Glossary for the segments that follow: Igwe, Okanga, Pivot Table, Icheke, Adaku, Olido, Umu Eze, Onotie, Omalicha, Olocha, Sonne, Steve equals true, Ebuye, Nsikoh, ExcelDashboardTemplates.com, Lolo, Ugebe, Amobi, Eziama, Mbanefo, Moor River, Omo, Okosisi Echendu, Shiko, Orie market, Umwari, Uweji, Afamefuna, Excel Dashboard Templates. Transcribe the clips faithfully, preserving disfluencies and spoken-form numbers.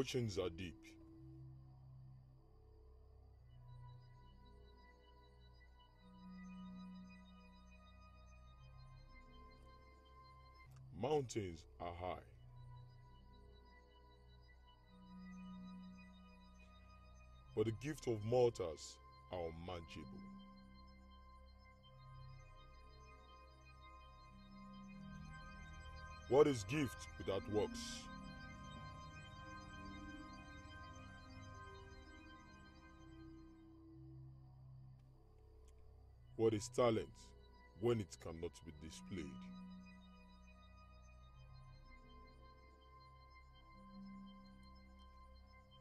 oceans are deep. Mountains are high. But the gift of mortars are unmatchable. What is gift without works? What is talent when it cannot be displayed?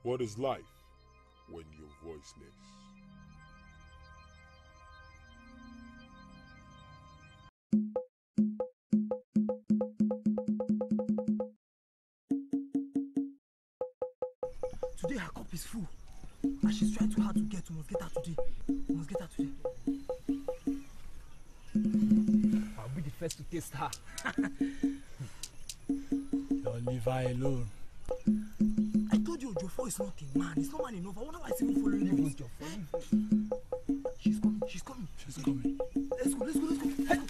What is life when you're voiceless? Today her cup is full and she's trying too hard to get. We must get her today. We must get her today. I'll be the first to taste her. Don't leave her alone. Jofo is not a man, it's not man enough. I wonder why it's even following you. She's coming, she's coming. She's coming. Let's go, let's go, let's go. Hey.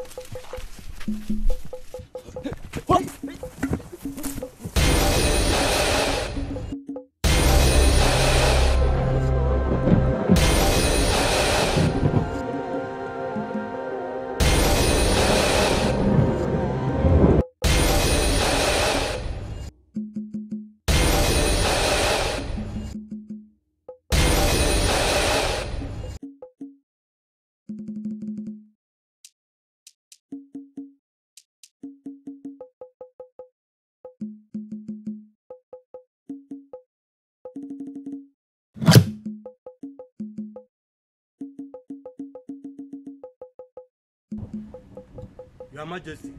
Your Majesty,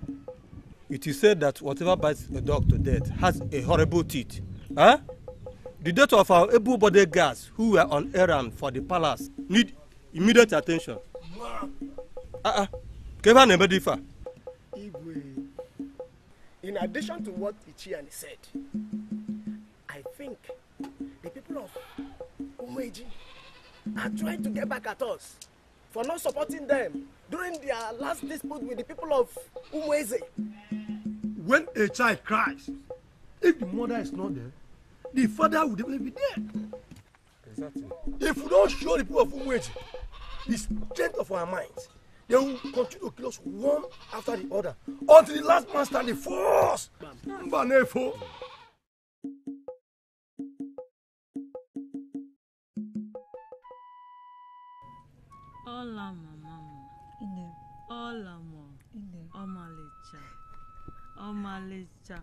it is said that whatever bites a dog to death has a horrible teeth. Huh? The death of our able-bodied guards who were on errand for the palace need immediate attention. Uh-uh. Igwe, in addition to what Ichian said, I think the people of Uweji are trying to get back at us for not supporting them during their last dispute with the people of Umu Eze. When a child cries, if the mother is not there, the father will definitely be dead. Exactly. If we don't show the people of Umu Eze the strength of our minds, they will continue to kill us one after the other until the last man standing for us. Mbanefo. Hola, mama. Ine. Hola, mama. Ine. Omalicha. Omalicha.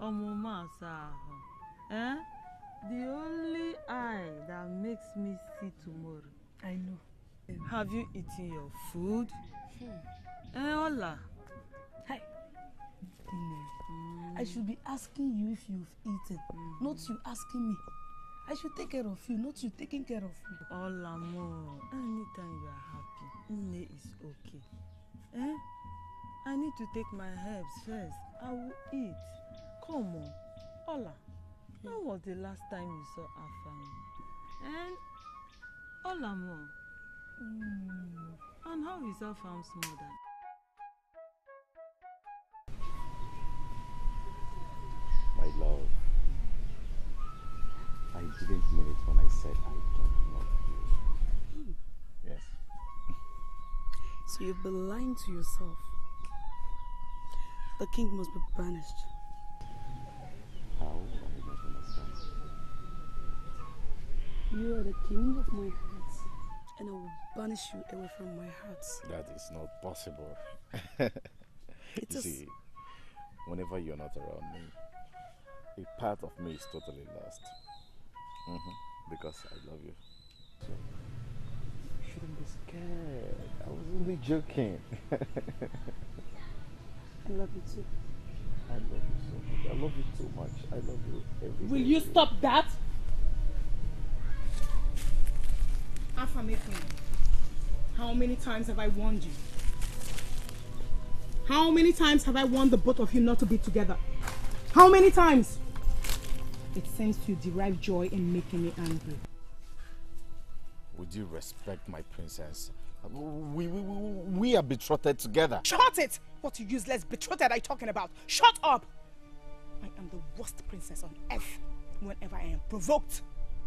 Omoma saho. Eh? The only eye that makes me see tomorrow. I know. Have you eaten your food? Hmm. Eh, hola. Hi. Ine. Mm. I should be asking you if you've eaten, mm. not you asking me. I should take care of you, not you taking care of me. Oh, Lamo, anytime you are happy, Nne is okay. Eh? I need to take my herbs first. I will eat. Come on. Ola, when was the last time you saw Afam? And Ola, Mom. Mm. And how is Afam's mother? My love. I didn't mean it when I said I don't love you. Mm. Yes. So you've been lying to yourself. The king must be banished. How are you not understand? You are the king of my heart, and I will banish you away from my heart. That is not possible. You see, whenever you're not around me, a part of me is totally lost. Mm-hmm. Because I love you. So, you shouldn't be scared. I was only joking. I love you too. I love you so much. I love you so much. I love you every Will day. You stop that? Afamefuna, how many times have I warned you? How many times have I warned the both of you not to be together? How many times? It seems you derive joy in making me angry. Would you respect my princess? We, we, we, we are betrothed together. Shut it! What useless betrothed are you talking about? Shut up! I am the worst princess on earth whenever I am provoked.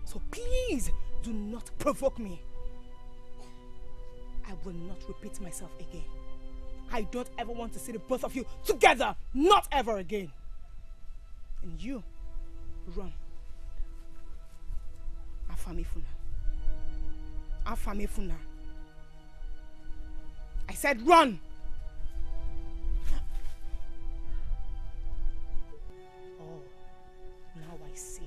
So please do not provoke me. I will not repeat myself again. I don't ever want to see the both of you together. Not ever again. And you, run. Afamefuna. Afamefuna. I said run! Oh, now I see.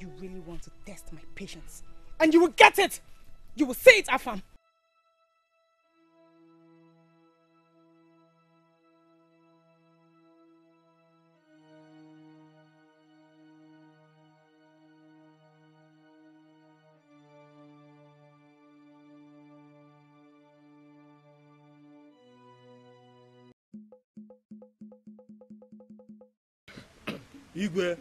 You really want to test my patience. And you will get it! You will see it, Afam! Igwe,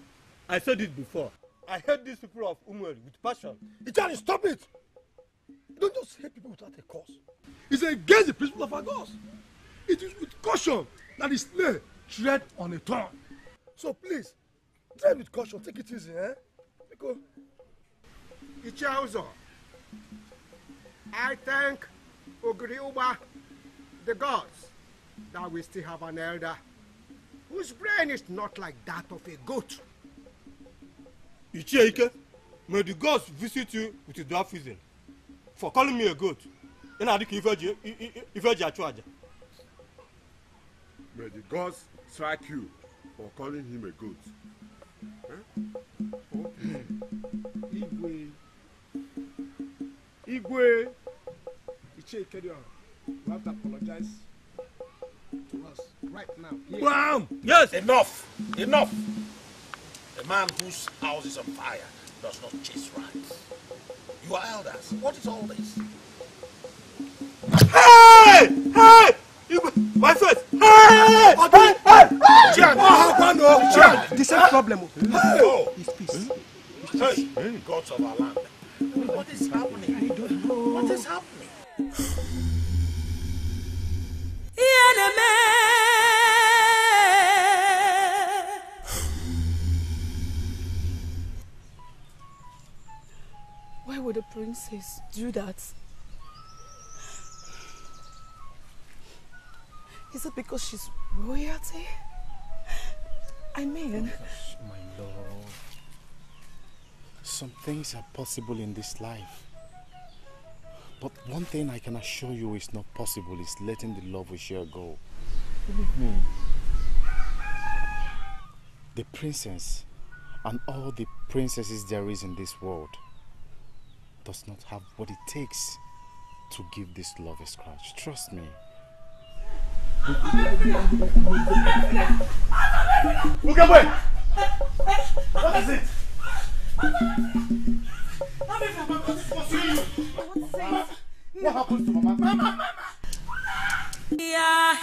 I said it before. I hate these people of Umwari with passion. Ichauzo, stop it! You don't just hate people without a cause. It's against the principle of our gods. It is with caution that the snake tread on a thorn. So please, tread with caution. Take it easy, eh? Because Ichauzo, I thank Ogriuba, the gods, that we still have an elder whose brain is not like that of a goat. Icheke, may the gods visit you with that reason for calling me a goat. May the gods strike you for calling him a goat. Huh? Okay. Igwe. Igwe. Icheke, you have to apologize to us right now. Wow! Yes, enough! Enough! A man whose house is on fire does not chase rats. You are elders. What is all this? Hey! Hey! My face! Hey! Okay. Hey! Hey! Oh, how can The same problem. Oh! It's peace. Hey! Hey! Gods of our land. What is happening? I don't know. What is happening? Why would a princess do that? Is it because she's royalty? I mean... Oh, my love. Some things are possible in this life. But one thing I can assure you is not possible is letting the love we share go. Believe me. The princess and all the princesses there is in this world does not have what it takes to give this love a scratch. Trust me. Ugebe! What is it? What happened to Mama? Mama! Yeah.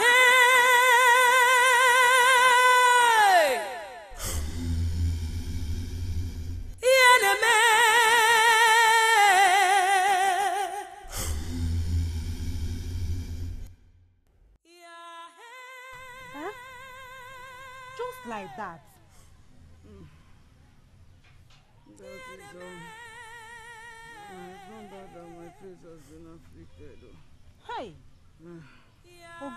Like that. Mm. That is um, I found out that my face has been afflicted. Hey! Mm. What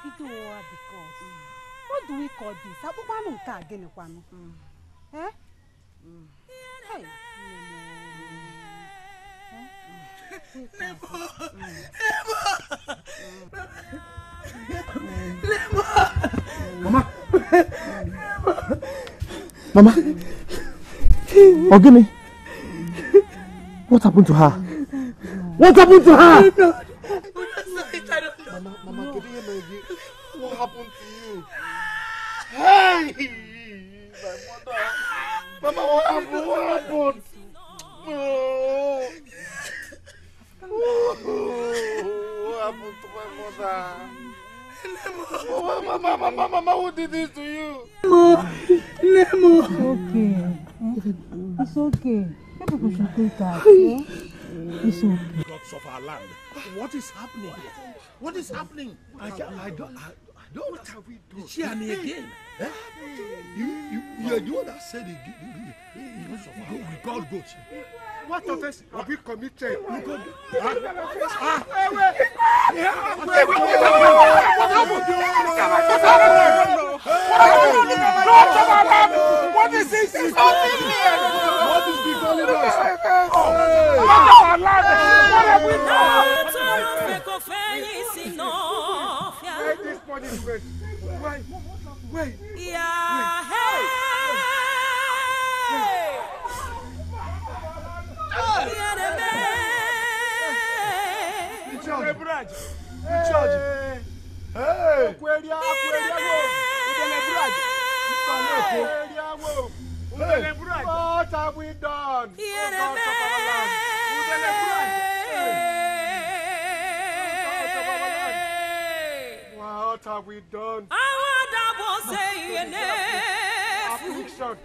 do we call this? Mm. Eh? Mm. Hey! Nemo! Nemo! Mama! Mama! Ogini! What happened to her? What happened to her? Mama, Mama, can you hear me? What happened to you? Hey! My mother! Mama, what happened? What happened? Oh. Oh, what happened to my mother? Nemo! Mama, Mama, Mama, who did this to you? Nemo! Nemo! It's okay. It's okay. People should take that. It's okay. Gods of our land. What is happening here? What is happening? I don't... I don't... Don't what have we done? She and me again. Eh? You, you, you are the one that said it. God go. What offense have we committed? What is this? What is befalling us? What have we done? This morning, wait, wait, wait. Yeah, hey! Hey! Hey! Hey! What have we done? What have we done? I want to say your name. Affliction.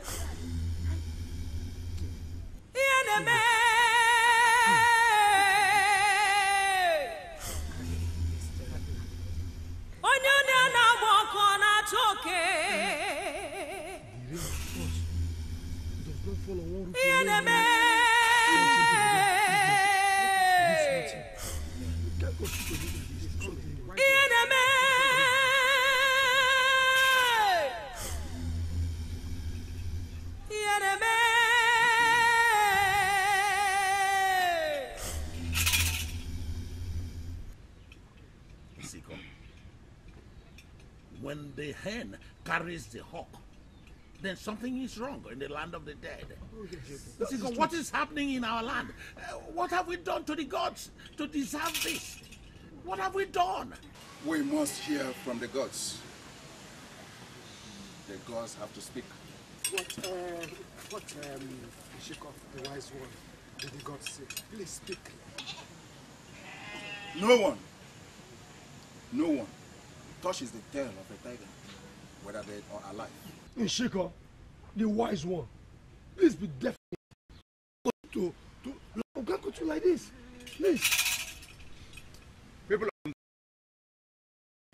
Oh, no, no, no, walk on a choke. The rain does not follow one roof. Enemy. When the hen carries the hawk, then something is wrong in the land of the dead. Oh, yes. Nsikoh, what is happening in our land? Uh, what have we done to the gods to deserve this? What have we done? We must hear from the gods. The gods have to speak. What, uh, what, um, Shiko, the wise one, did the gods say? Please speak. No one, no one touches the tail of a tiger, whether dead or alive. Nsikoh, the wise one, please be deaf to to Okanga like this, please. People,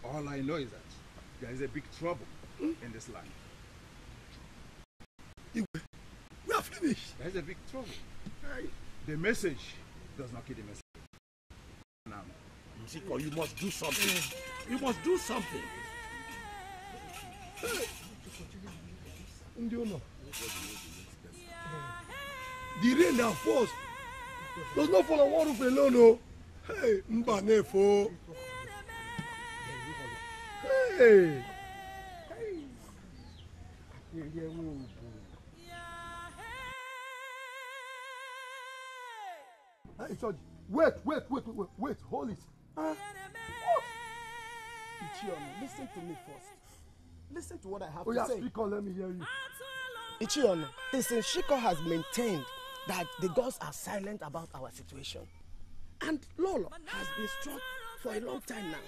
all I know is that there is a big trouble hmm? in this land. We are finished. There is a big trouble. The message does not kill the message. Now, Nsikoh, you must do something. You must do something. Ndono. The rain that falls does not fall on one roof alone, no. Hey, Mbanefo. Hey. Hey, George. Wait, wait, wait, wait, wait. Hold it. Huh? Ichian, listen to me first. Listen to what I have oh, to yeah, say. Speak on, let me hear you. Ichian, Nsikoh has maintained that the gods are silent about our situation. And Lolo has been struck for a long time now.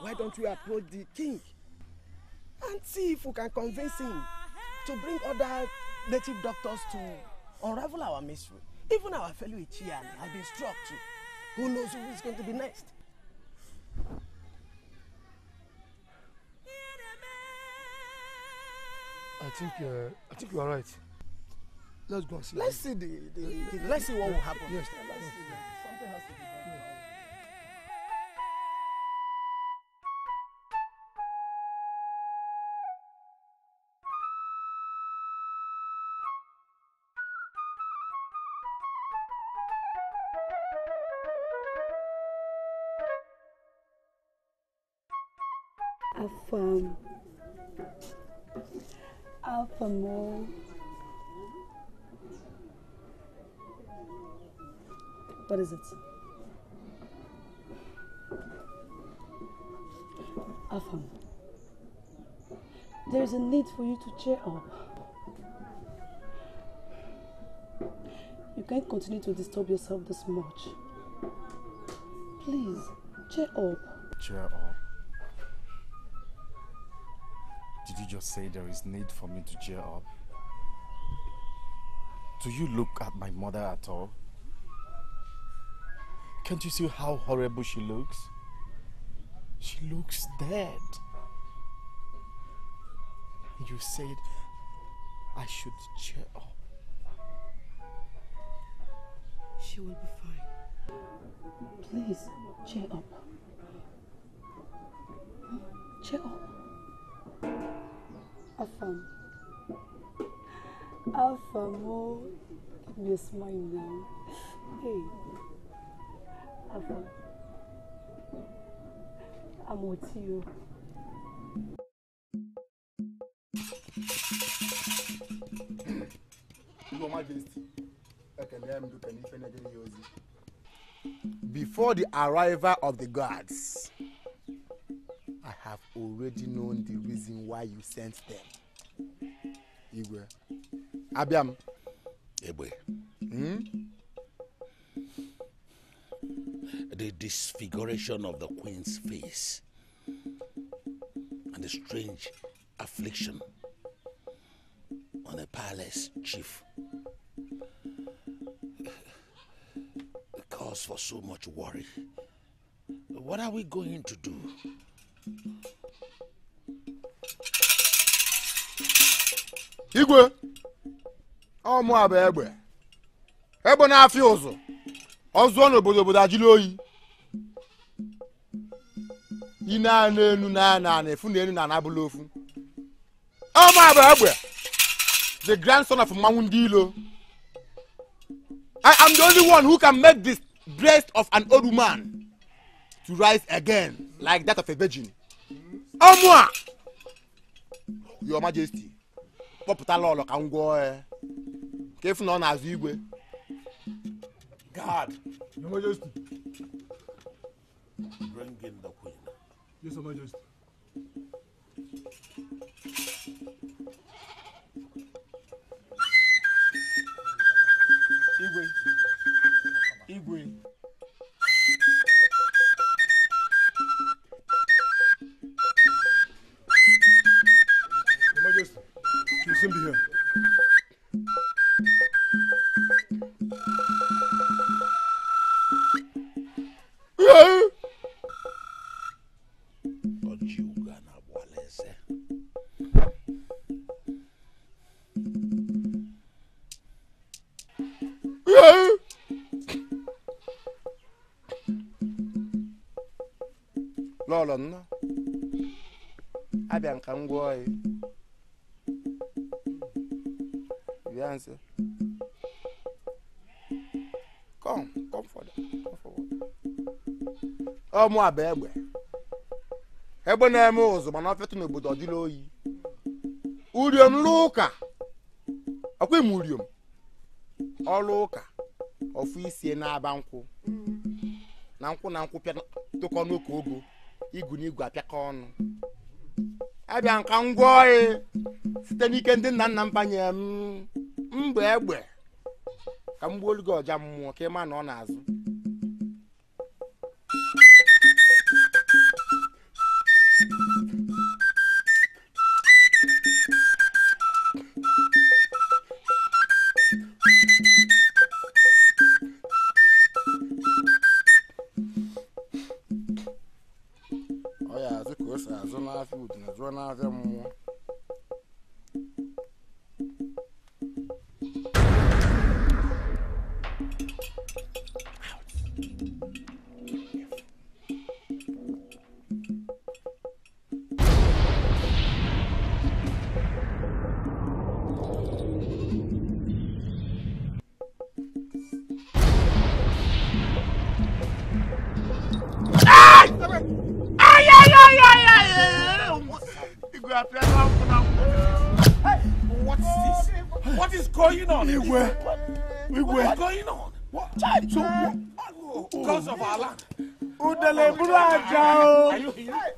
Why don't we approach the king and see if we can convince him to bring other native doctors to unravel our mystery? Even our fellow Ichian has been struck too. Who knows who is going to be next? I think uh, I think you are right. Let's go and see. Let's see the, the, the, the let's see what will happen. Yes. Let's see. Something has to be done. Afam. Afamo. What is it? Afam. There is a need for you to cheer up. You can't continue to disturb yourself this much. Please, cheer up. Cheer up. Did you just say there is need for me to cheer up? Do you look at my mother at all? Can't you see how horrible she looks? She looks dead. You said I should cheer up. She will be fine. Please, cheer up. Cheer up. Afam. Afam, oh, give me a smile now. Hey. Afam. I'm with you. Before the arrival of the guards, I have already known the reason why you sent them. Igwe. Abiam. Ebuye. Hmm? The disfiguration of the queen's face and the strange affliction on the palace chief cause for so much worry. What are we going to do? Igwe, oh Moab Ebwe, Ebona Afiozo, Ozono Bodobodajiloi. Ina ne nuna na ne funu enu na nabulofu. Oh Moab Ebwe, the grandson of Mawundilo. I am the only one who can make this breast of an old woman to rise again like that of a virgin. Oh moi, Your Majesty. Lolo can go. If none as you God, Your Majesty. Bring in the Queen. Yes, Your Majesty. Igwe. Igwe. Your Majesty. She'll soon be here. Lolo, I don't come go. Come, come forward. Come forward. Oh, my baby. Ebonemo was one of the Budodiloi. Udium Loca. A Quimudium. Or Loca. Of we see an abanco. Nanko Nanko took on no cogo. Iguniga Pacon. I don't come go. Stanikendin Nampanyam. Mbebe. Kambuol go jamu kema no nazo. Oh yeah, the course as on our food and as one of them.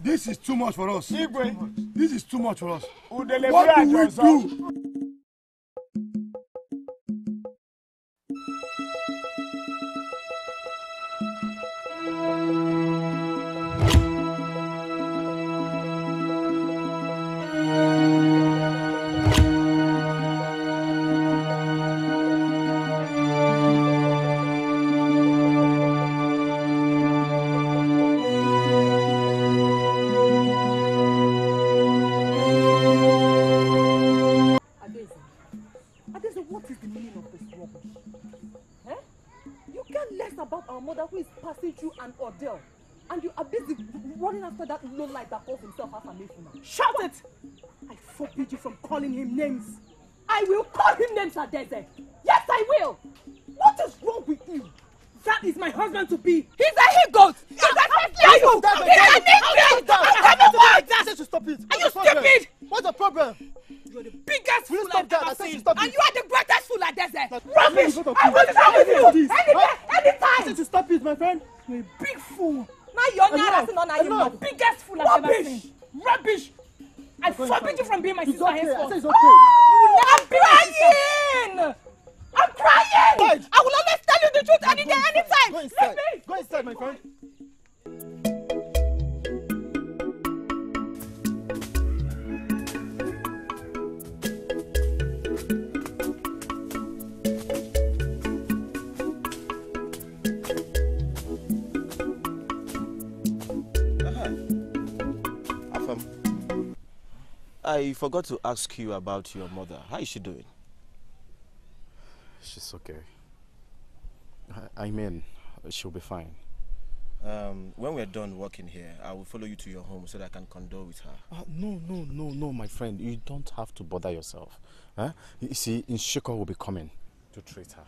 This is too much for us. This is too much for us. What do we do? that lowlife that calls himself Afamefuna. Shout it! I forbid you from calling him names. I will call him names, Adeze. Yes, I will. What is wrong with you? That is my husband to be. He's a he goat. He's a fake you. He's a nickname. I'm coming back. I said to stop it. Are you stupid? What's the problem? You're the biggest fool I've ever seen, and you are the greatest fool, Adeze. Rubbish! I will stop with you. Anytime, anytime. I said to stop it, my friend. You're a big fool. Now you're not asking on you. Biggest fool I've ever seen. Rubbish! I forbid you from being my sister henceforth. I'm crying! I'm crying! Wait. I will always tell you the truth any day, anytime! Go inside. Go inside, my friend. Afam, I forgot to ask you about your mother. How is she doing? She's okay. I mean, she'll be fine. Um, when we're done working here, I will follow you to your home so that I can condole with her. Uh, no, no, no, no, my friend. You don't have to bother yourself. Huh? You see, Nsikoh will be coming to treat her.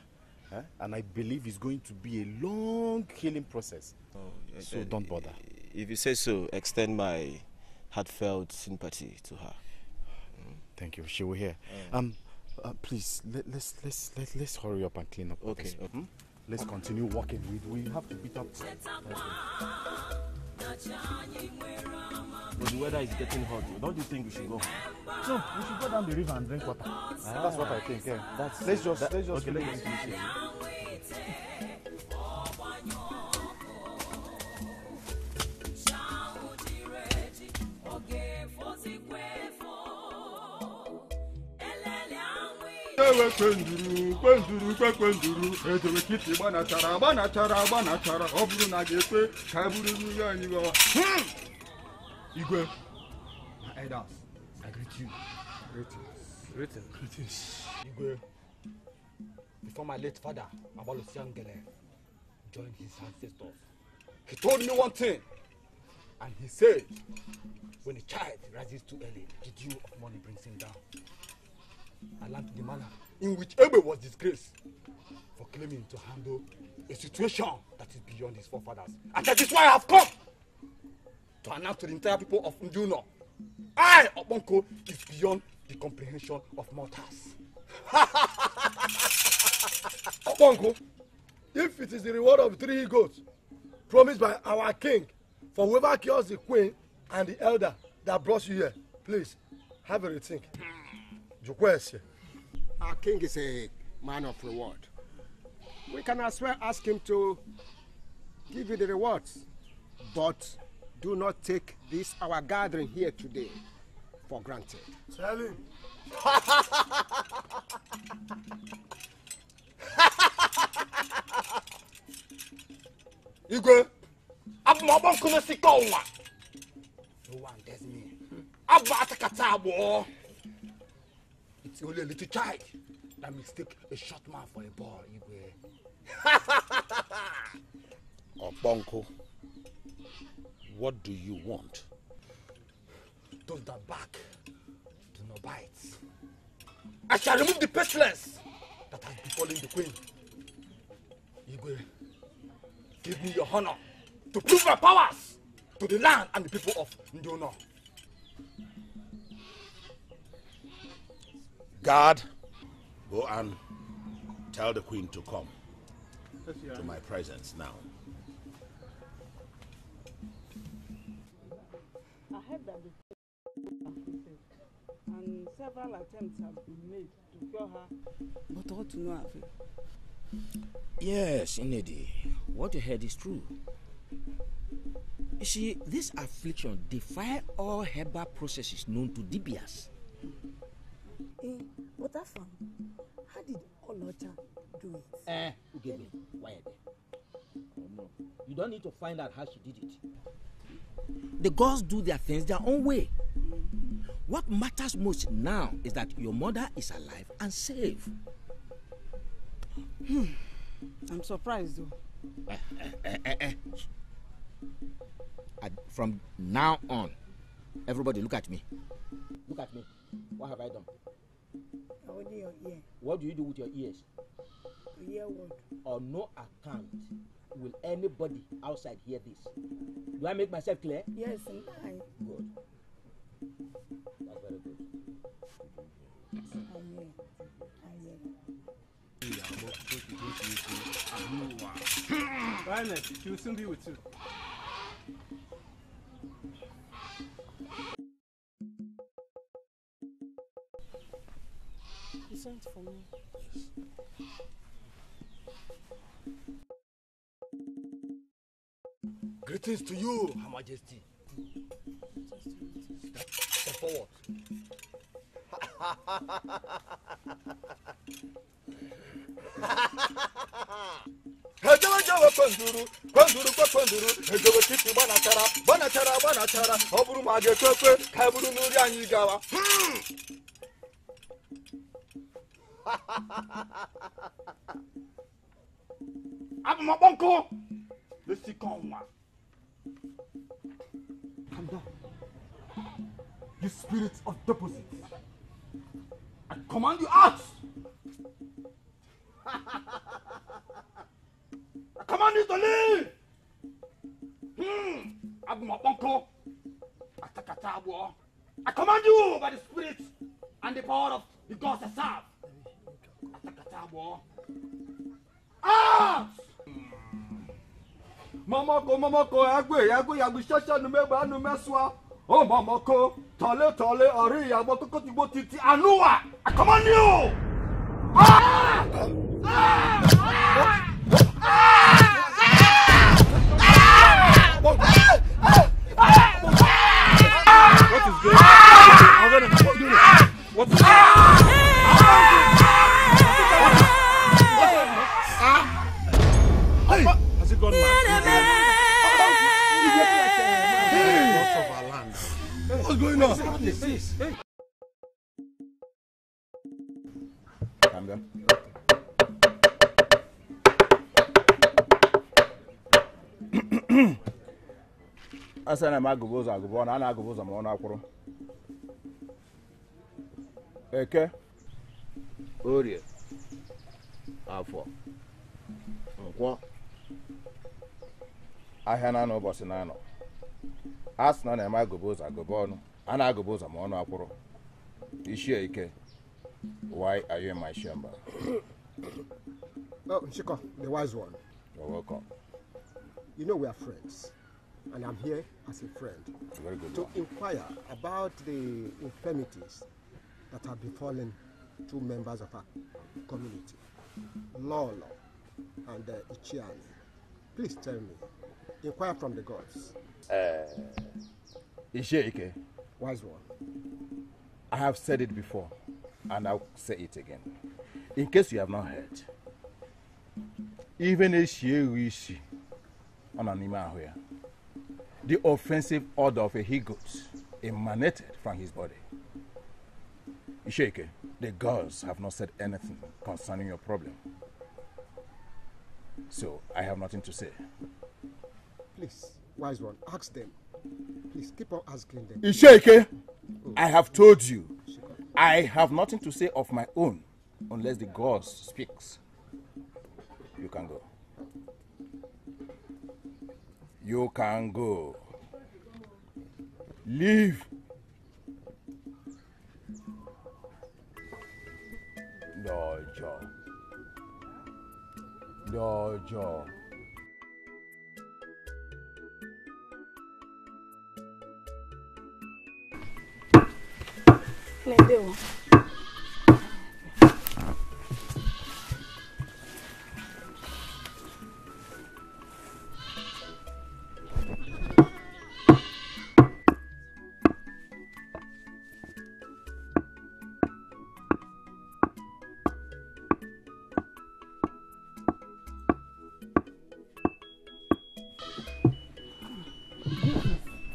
Huh? And I believe it's going to be a long healing process. Oh, yes, so uh, don't bother. If you say so, extend my heartfelt sympathy to her. Mm. Thank you. She will hear. Um, um Uh, please, let, let's let's let, let's hurry up and clean up. Okay. This. Mm-hmm. Let's continue walking. We we have to beat up. But the weather is getting hot. Don't you think we should go? No, we should go down the river and drink water. Ah, that's what I think. Yeah. That's let's just that, let's just okay, let's finish it. Igwe, my elders, I greet you. Greetings. Greetings. Greetings. Igwe, before my late father, Abalos Yangele, joined his ancestors, he told me one thing, and he said, when a child rises too early, the dew of money brings him down. I learned the manner in which Ebe was disgraced for claiming to handle a situation that is beyond his forefathers. And that is why I have come to announce to the entire people of Ndono, I, Obonko, is beyond the comprehension of mortals. Obonko, if it is the reward of three goats promised by our king, for whoever kills the queen and the elder that brought you here, please, have a rethink. Our king is a man of reward. We can as well ask him to give you the rewards. But do not take this, our gathering here today, for granted. Tell him. Igwe, I'm not going to see you. No one does me. I'm not going to see you. It's only a little child that mistake a short man for a ball, Igwe. Obonko, what do you want? Those that bark do not bite. I shall remove the pestilence that has befallen the queen. Igwe, give me your honor to prove my powers to the land and the people of Ndono. Guard, go and tell the queen to come to my presence now. I heard that the and several attempts have been made to cure her, but all to no avail. Yes, Nnedi, what you heard is true. You see, this affliction defies all herbal processes known to Dibias. Eh, but Afam, how did Olocha do it? Eh, Ugebe, why are they? Oh, no. You don't need to find out how she did it. The gods do their things their own way. Mm-hmm. What matters most now is that your mother is alive and safe. Hmm. I'm surprised though. Eh, eh, eh, eh, eh. At, from now on, everybody look at me. Look at me. What have I done? Only your ear. What do you do with your ears? Ear what? On no account will anybody outside hear this. Do I make myself clear? Yes, I. Good. That's very good. Finally, she will soon be with you. You sent for me. Greetings to you, Her Majesty. Step, step forward. Come down, you spirit of deposits. I command you out. I command you to leave. Hmm. I command you by the spirit and the power of the gods I serve. Out! Mamako, Mamako, Agwe, Agwe, Agwe, Shasha, Numeba, Numeswa, Oh, Mamako, Tale, Tale, Ari, Abakoti, Botiti, Anua, I command you! Ah! Ah! Ah! Ah! What is this? What is this? What is this? Has it gone mad? What's going on? What is this? Hey. Calm down. I said, I'm a good one. I'm a good one. I'm a good one. Okay. Orie. Afọ. Nkwa. Ahịa na n'ụbọchị na anọ. As none am I goes, I go born, and I go boza mono aporo. Icheke, why are you in my chamber? Oh, Shiko, the wise one. You're welcome. You know we are friends, and I'm here as a friend. Very good. To one. Inquire about the infirmities that have befallen two members of our community, Lolo and uh, Ichian. Please tell me, inquire from the gods. Uh, Icheke. Wise one. I have said it before, and I'll say it again. In case you have not heard, even Icheke on an imahoya, the offensive odor of a he goat emanated from his body. Icheke, the gods have not said anything concerning your problem, so I have nothing to say. Please. Wise one, ask them. Please keep on asking them. Icheke, oh. I have told you, I have nothing to say of my own unless the gods speaks. You can go. You can go. Leave. Dojo. Dojo. Nnedi.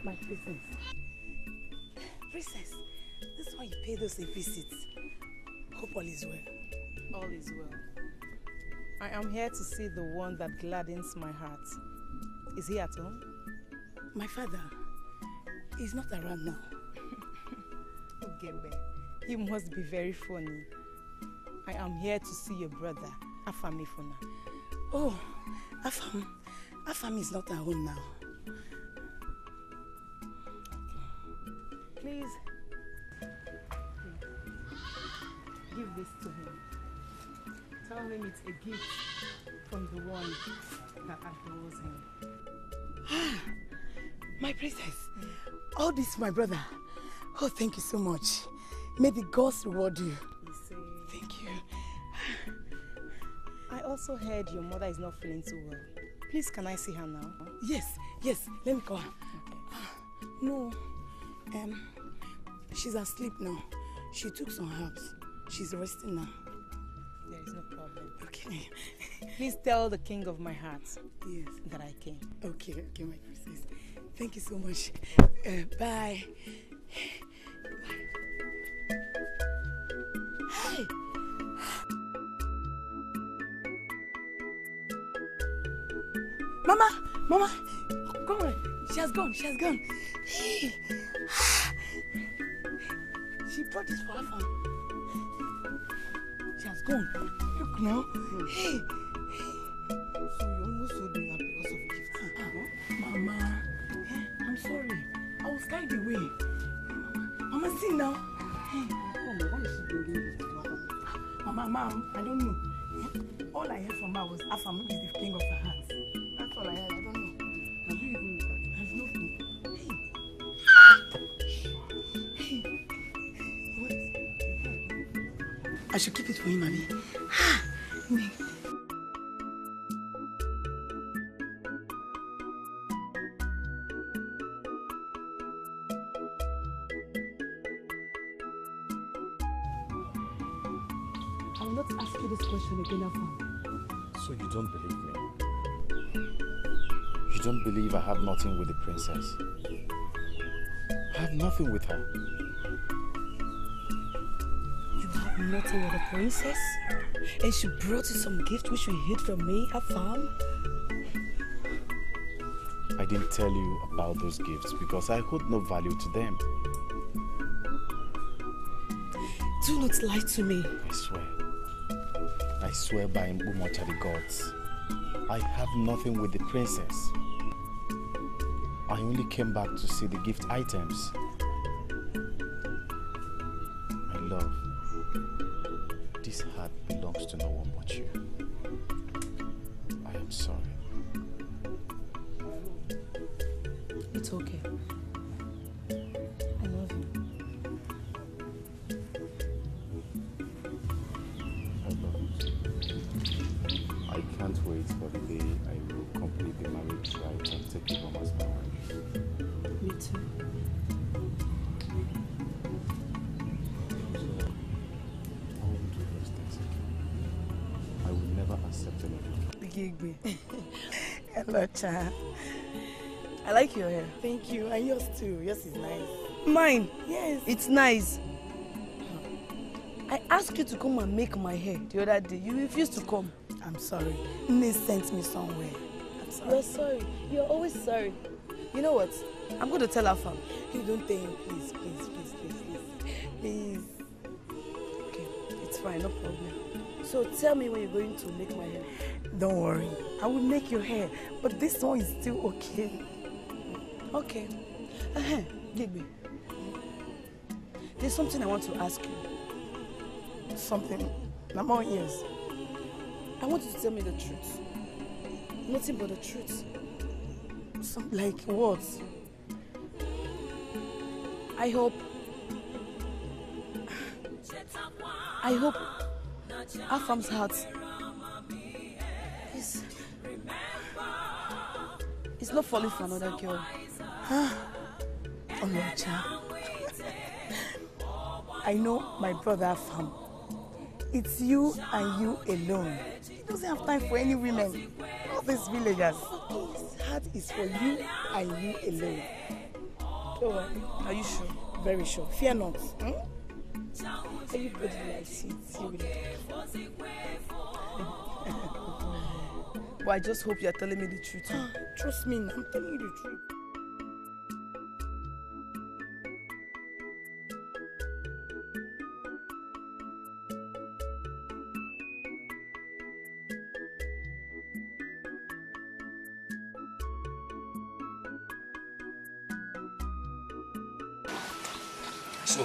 My princess. Princess. That's why you paid us a visit. Hope all is well. All is well. I am here to see the one that gladdens my heart. Is he at home? My father is not around now. Ugebe, you must be very funny. I am here to see your brother, Afamefuna. Oh, Afam, Afam is not at home now. Please, give this to him. Tell him it's a gift from the one that adores him. Ah, my princess, all this, my brother. Oh, thank you so much. May the gods reward you. Thank you. I also heard your mother is not feeling too well. Please, can I see her now? Yes, yes. Let me call her. Okay. Uh, no, um, she's asleep now. She took some herbs. She's resting now. There is no problem. Okay. Please tell the king of my heart. Yes. That I came. Okay, okay, my princess. Thank you so much. Uh, bye. Hey. Mama, Mama, come on. She has gone. She has gone. Hey. She brought this for her phone. She has gone. Look now. Mm. Hey. So you almost sold me up because of gifts. Uh -huh. Mama, hey, I'm sorry. I was carried away. Mama, see now. Hey. Mama, why is she bringing this to her? Mama, Mom, I don't know. All I heard from her was Afam is the king of her heart. I don't know. Have you even that? I have no food. Hey. What? I should keep it for you, Mommy. Ha! Me. I will not ask you this question again, Afam. So you don't believe me? You don't believe I have nothing with the princess? I have nothing with her. You have nothing with the princess? And she brought you some gift which you hid from me, Afam? I didn't tell you about those gifts because I hold no value to them. Do not lie to me. I swear. I swear by Umocha the gods. I have nothing with the princess. I only came back to see the gift items. My love, this heart belongs to no one but you. I am sorry. It's okay. I love you. I love you. I can't wait for the day I will complete the marriage rite and take you home as my wife. Me too. Hello, child. I like your hair. Thank you. And yours too. Yours is nice. Mine? Yes. It's nice. I asked you to come and make my hair the other day. You refused to come. I'm sorry. Nne sent me somewhere. I'm sorry. You're sorry. You're always sorry. You know what? I'm going to tell Afam. You don't tell him. Please, please, please, please, please. Please. Okay. It's fine. No problem. So tell me when you're going to make my hair. Don't worry. I will make your hair. But this one is still okay. Okay. Uh-huh. Give me. There's something I want to ask you. Something? Number one, yes. I want you to tell me the truth. Nothing but the truth. Some, like what? I hope... I hope Afam's heart is... It's not falling for another girl. Huh? Oh, no, child. I know my brother Afam. It's you and you alone. He doesn't have time for any women. All these villagers. His heart is for you and you alone. Don't worry. Are you sure? Very sure. Fear not. Hmm? Everybody likes it. You will. Well, I just hope you are telling me the truth. Trust me, I'm telling you the truth. So,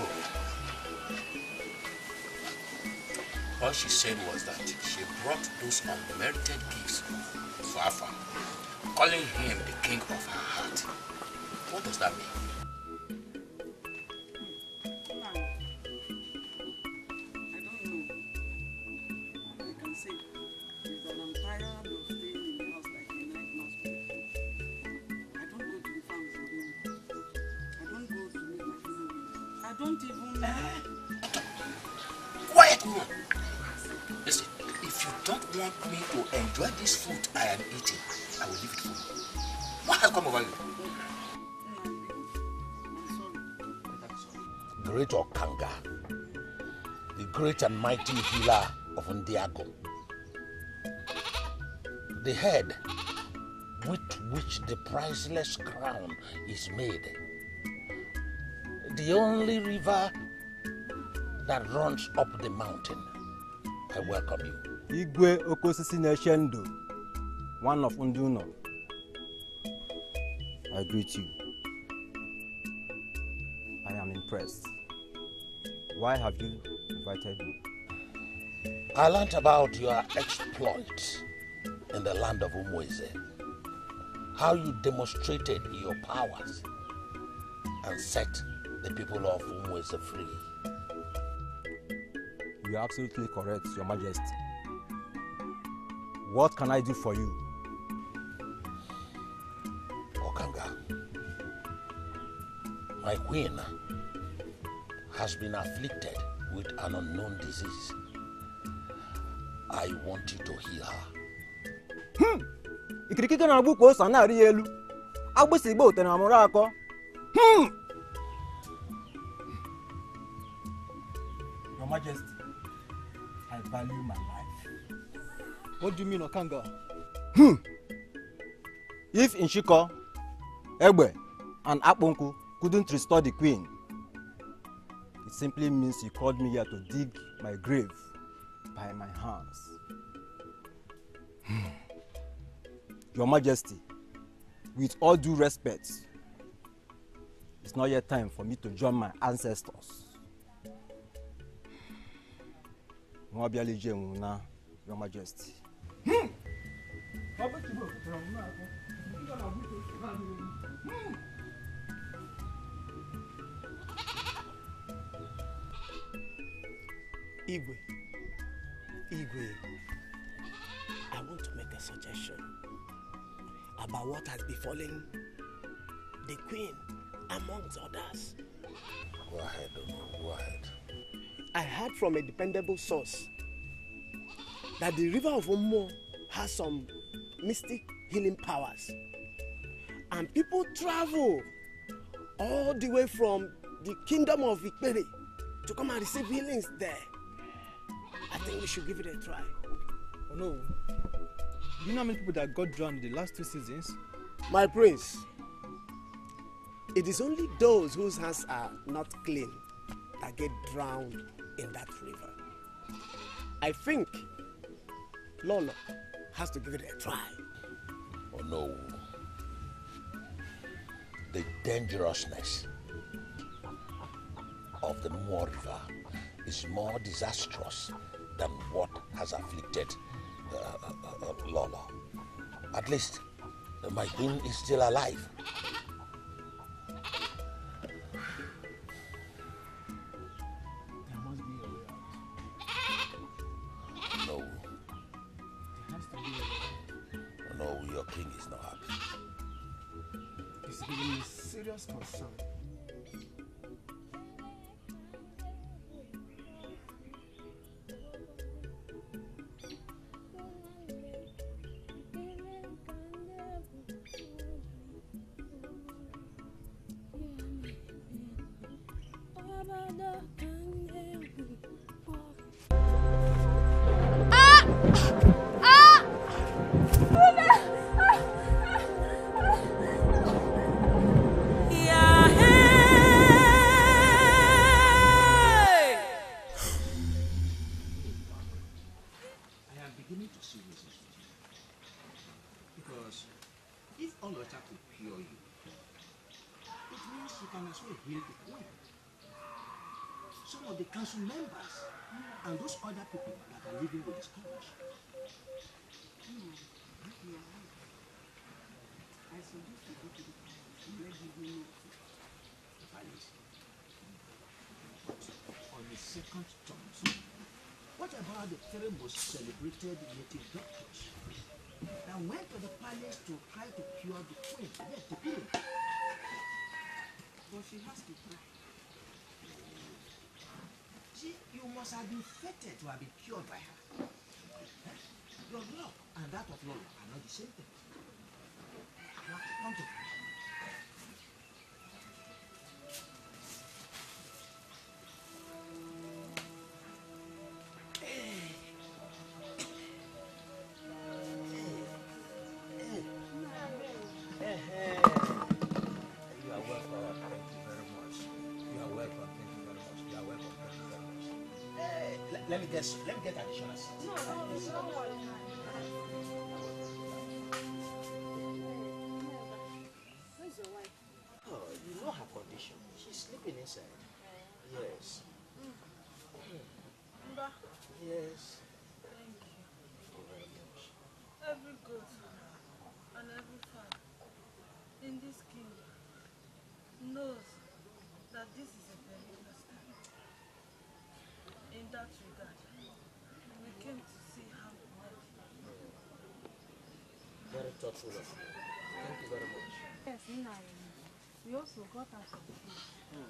all she said was that she brought those unmerited gifts to Afa, calling him the king of her heart. What does that mean? Okanga, the great and mighty healer of Ndiago, the head with which the priceless crown is made, the only river that runs up the mountain. I welcome you. Igwe Okosisi Echendu, one of Ndono. I greet you. I am impressed. Why have you invited me? I learned about your exploits in the land of Umu Eze, how you demonstrated your powers and set the people of Umu Eze free. You are absolutely correct, Your Majesty. What can I do for you? Okanga, my queen has been afflicted with an unknown disease. I want you to heal her. Hmm. Ikirikike na agbu ko so na ri elu. Agbisi gbo te na amuru ako. Hmm. Your Majesty, I value my life. What do you mean, Okanga? Hmm. If Nsikoh, Egbe, and Akponku couldn't restore the queen, simply means you called me here to dig my grave by my hands. Your Majesty, with all due respect, it's not yet time for me to join my ancestors. Your Majesty. Igwe, Igwe, I want to make a suggestion about what has befallen the queen, amongst others. Go ahead, go ahead. I heard from a dependable source that the river of Omo has some mystic healing powers. And people travel all the way from the kingdom of Ikpere to come and receive healings there. I think we should give it a try. Oh no. Do you know how many people that got drowned in the last two seasons? My prince, it is only those whose hands are not clean that get drowned in that river. I think Lolo has to give it a try. Oh no. The dangerousness of the Moor River is more disastrous than what has afflicted uh, uh, uh, Lola. At least uh, my queen is still alive. There must be a way out. No. There has to be a way out. No, your king is not happy. It's giving me serious concern. some of the council members and those other people that are living with the scholars. Mm. Yeah. I suggest you go to the palace and let you know. The palace? But on the second thought, what about the three most celebrated native doctors that went to the palace to try to cure the queen? Yes, the queen. But she has to try. See, you must have been fated to have been cured by her. Your luck and that of Lola are not the same thing. Now, come to me. Let me get let me get additional seats. No, no, no, no one. Where's your wife? Oh, you know her condition. She's sleeping inside. Yes. Mm. Yes. Thank you very much. Every good and every fan in this kingdom knows that this is a very in that regard, we came to see how we were. Very thoughtful of you. Thank you very much. Yes, Nina, we also got out of the place. Oh,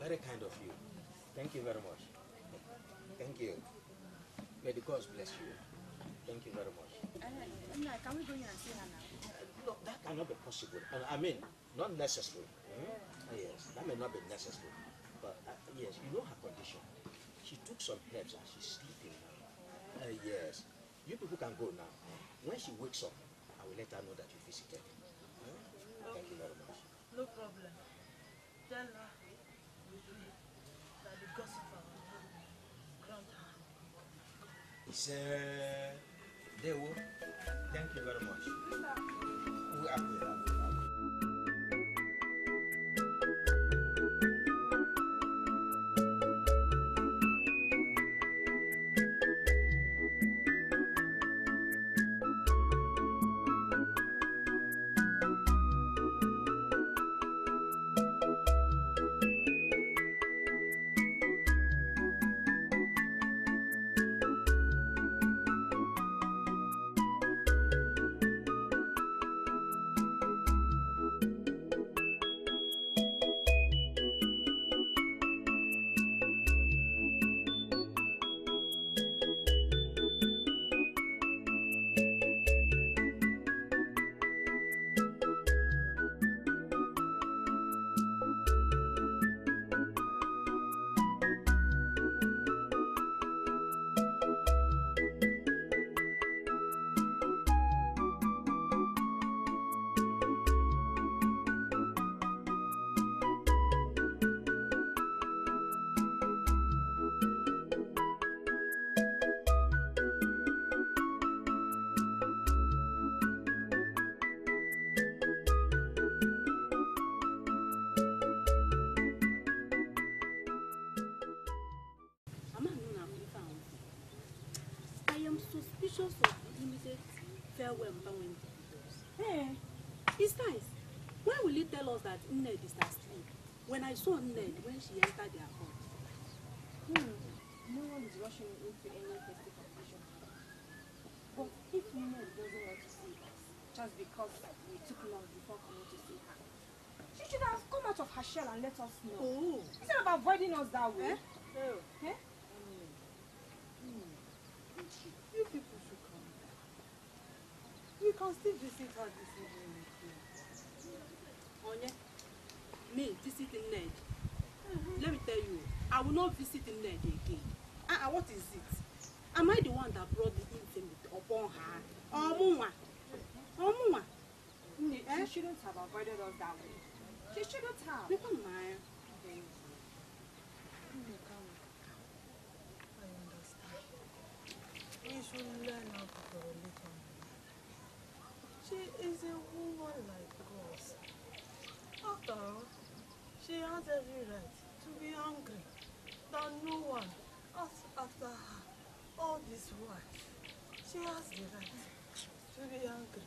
very kind of you. Thank you very much. Thank you. May the gods bless you. Thank you very much. Nina, can we go in and see her now? No, that cannot be possible. I mean, not necessary. Hmm? Yes, that may not be necessary. But uh, yes, you know her condition. She took some herbs and she's sleeping now. Uh, yes. You people can go now. When she wakes up, I will let her know that you visited. Huh? Okay. Thank you very much. No problem. Tell her that the gossip of her grant her. It's a Dewo. Thank you very much. We are here. Suspicious of the immediate farewell bowing to the girls. Hey, it's nice. Why will you tell us that Nnedi is asleep? When I saw Nnedi when she entered their house. Hmm. No one is rushing into any festive occasion. But if Nnedi doesn't want to see us, just because we took long before coming to see her, she should have come out of her shell and let us know. Oh. Instead of avoiding us that way. Eh? No. Eh? You people should come back. We can still visit her this evening. Onye, me visiting Nnedi. Mm-hmm. Let me tell you, I will not visit Nnedi again. Ah, uh, what is it? Am I the one that brought the intimate upon her? Omuma, Omuma. She shouldn't have avoided us that way. She shouldn't have. Look at my. We should learn how to correlate on her. She is a woman like us. After all, she has every right to be angry. that no one asks after her all this while. She has the right to be angry.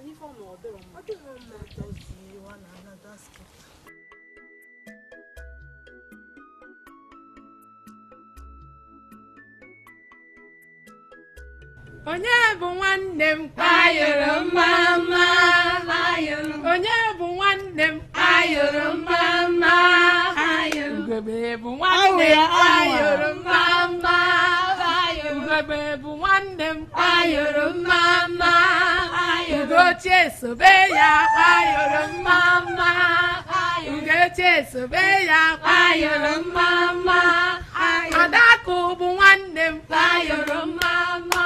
And if I'm not there, I think I'll let us be one another's gift. Onye bu nwanne m ayoro mama ayoro Onye bu nwanne m ayoro mama ayoro Ugebe bu nwanne m ayoro mama ayoro Ugebe bu nwanne m ayoro mama ayoro Ugochie sobe ya ayoro mama ayoro Ugochie sobe ya ayoro mama ayoro Adaku bu nwanne m ayoro mama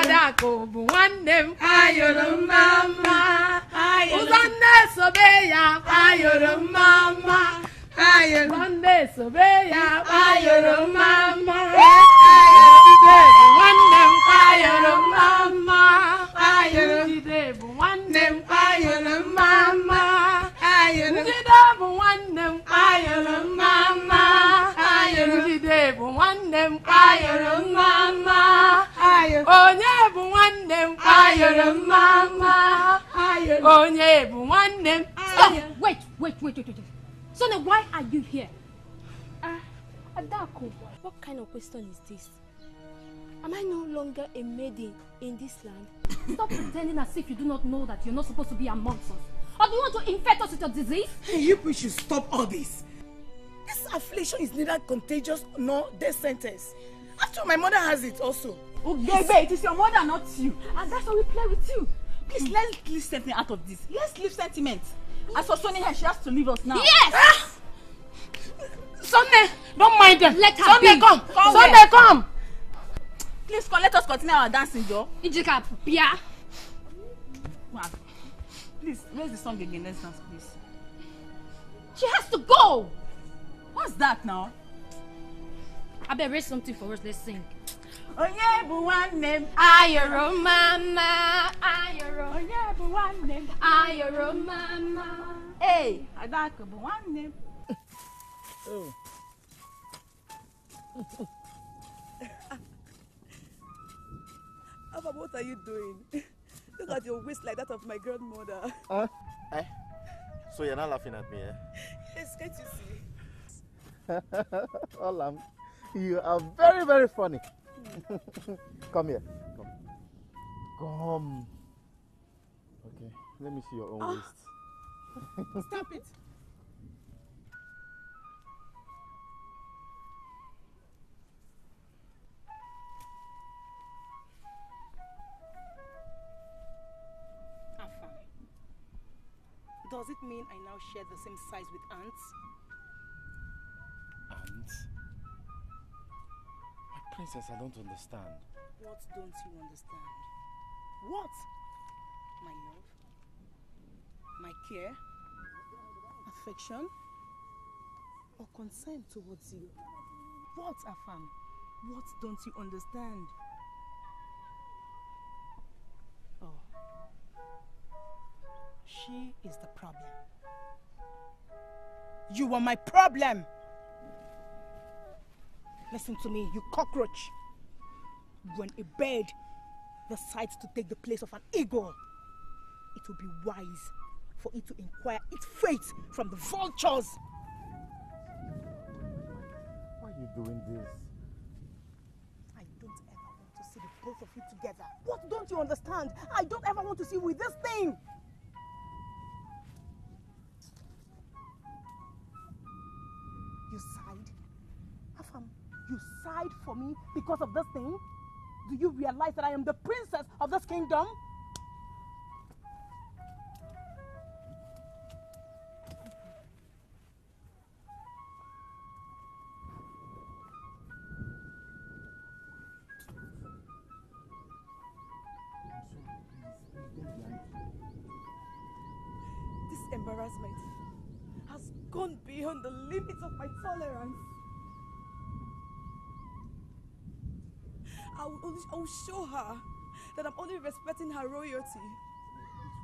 Adaku bu nwanne m ayoro mama ayoro Uzonne sobe ya ayoro mama ayoro Uzonne sobe ya ayoro mama ayoro bu nwanne m ayoro mama ayoro Njide bu nwanne m ayoro mama ayoro Njide bu nwanne m ayoro mama ayoro Njide bu nwanne m ayoro mama Onye bu nwanne m ayoro mama ayoro Onye bu nwanne m ayoro Wait, wait, wait, wait, wait. Sonne, why are you here? Ah, uh, Adaku, what kind of question is this? Am I no longer a maiden in this land? Stop pretending as if you do not know that you're not supposed to be amongst us. Or do you want to infect us with your disease? Hey, you people should stop all this. This affliction is neither contagious nor death sentence. After all, my mother has it also. Oh, yes. Baby, it is your mother, not you. And that's why we play with you. Please, mm. let's leave sentiment out of this. Let's leave sentiment. As for Sonne here, she has to leave us now. Yes! Ah! Sonne, don't mind them. Let her Sonne, be. come. come Sonne, where? come. Please, come, let us continue our dancing, Joe. Njideka, Pia. Please, raise the song again. Let's dance, please. She has to go. What's that now? I better raise something for us. Let's sing. Onye bu nwanne m ayoro mama ayoro Onye bu nwanne m ayoro mama eh Adaku bu nwanne m oh Abba, what are you doing? Look at your waist like that of my grandmother. Huh? Eh? So you're not laughing at me, eh? Yes, can't you see? Olam, you are very very funny. Come here. Come. Come. Okay. Let me see your own ah. waist. Stop it. Afa. Does it mean I now share the same size with ants? Ants? Princess, I don't understand. What don't you understand? What? My love? My care? Affection? Or concern towards you? What, Afam? What don't you understand? Oh. She is the problem. You are my problem! Listen to me, you cockroach. When a bird decides to take the place of an eagle, it will be wise for it to inquire its fate from the vultures. Why are you doing this? I don't ever want to see the both of you together. What don't you understand? I don't ever want to see you with this thing. You sighed. You sighed for me because of this thing? Do you realize that I am the princess of this kingdom? This embarrassment has gone beyond the limits of my tolerance. I will, only, I will show her that I'm only respecting her royalty.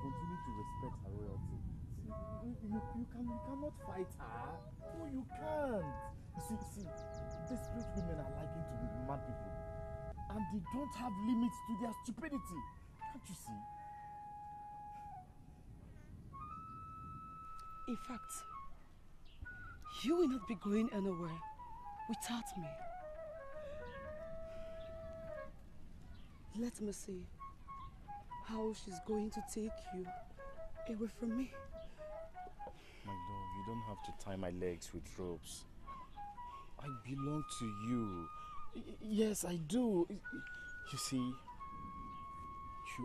Continue to respect her royalty. you, you, can, you cannot fight her. No, you can't. You see, see, desperate women are liking to be mad people. And they don't have limits to their stupidity. Can't you see? In fact, you will not be going anywhere without me. Let me see how she's going to take you away from me. My love, you don't have to tie my legs with ropes. I belong to you. Y- yes, I do. You see, you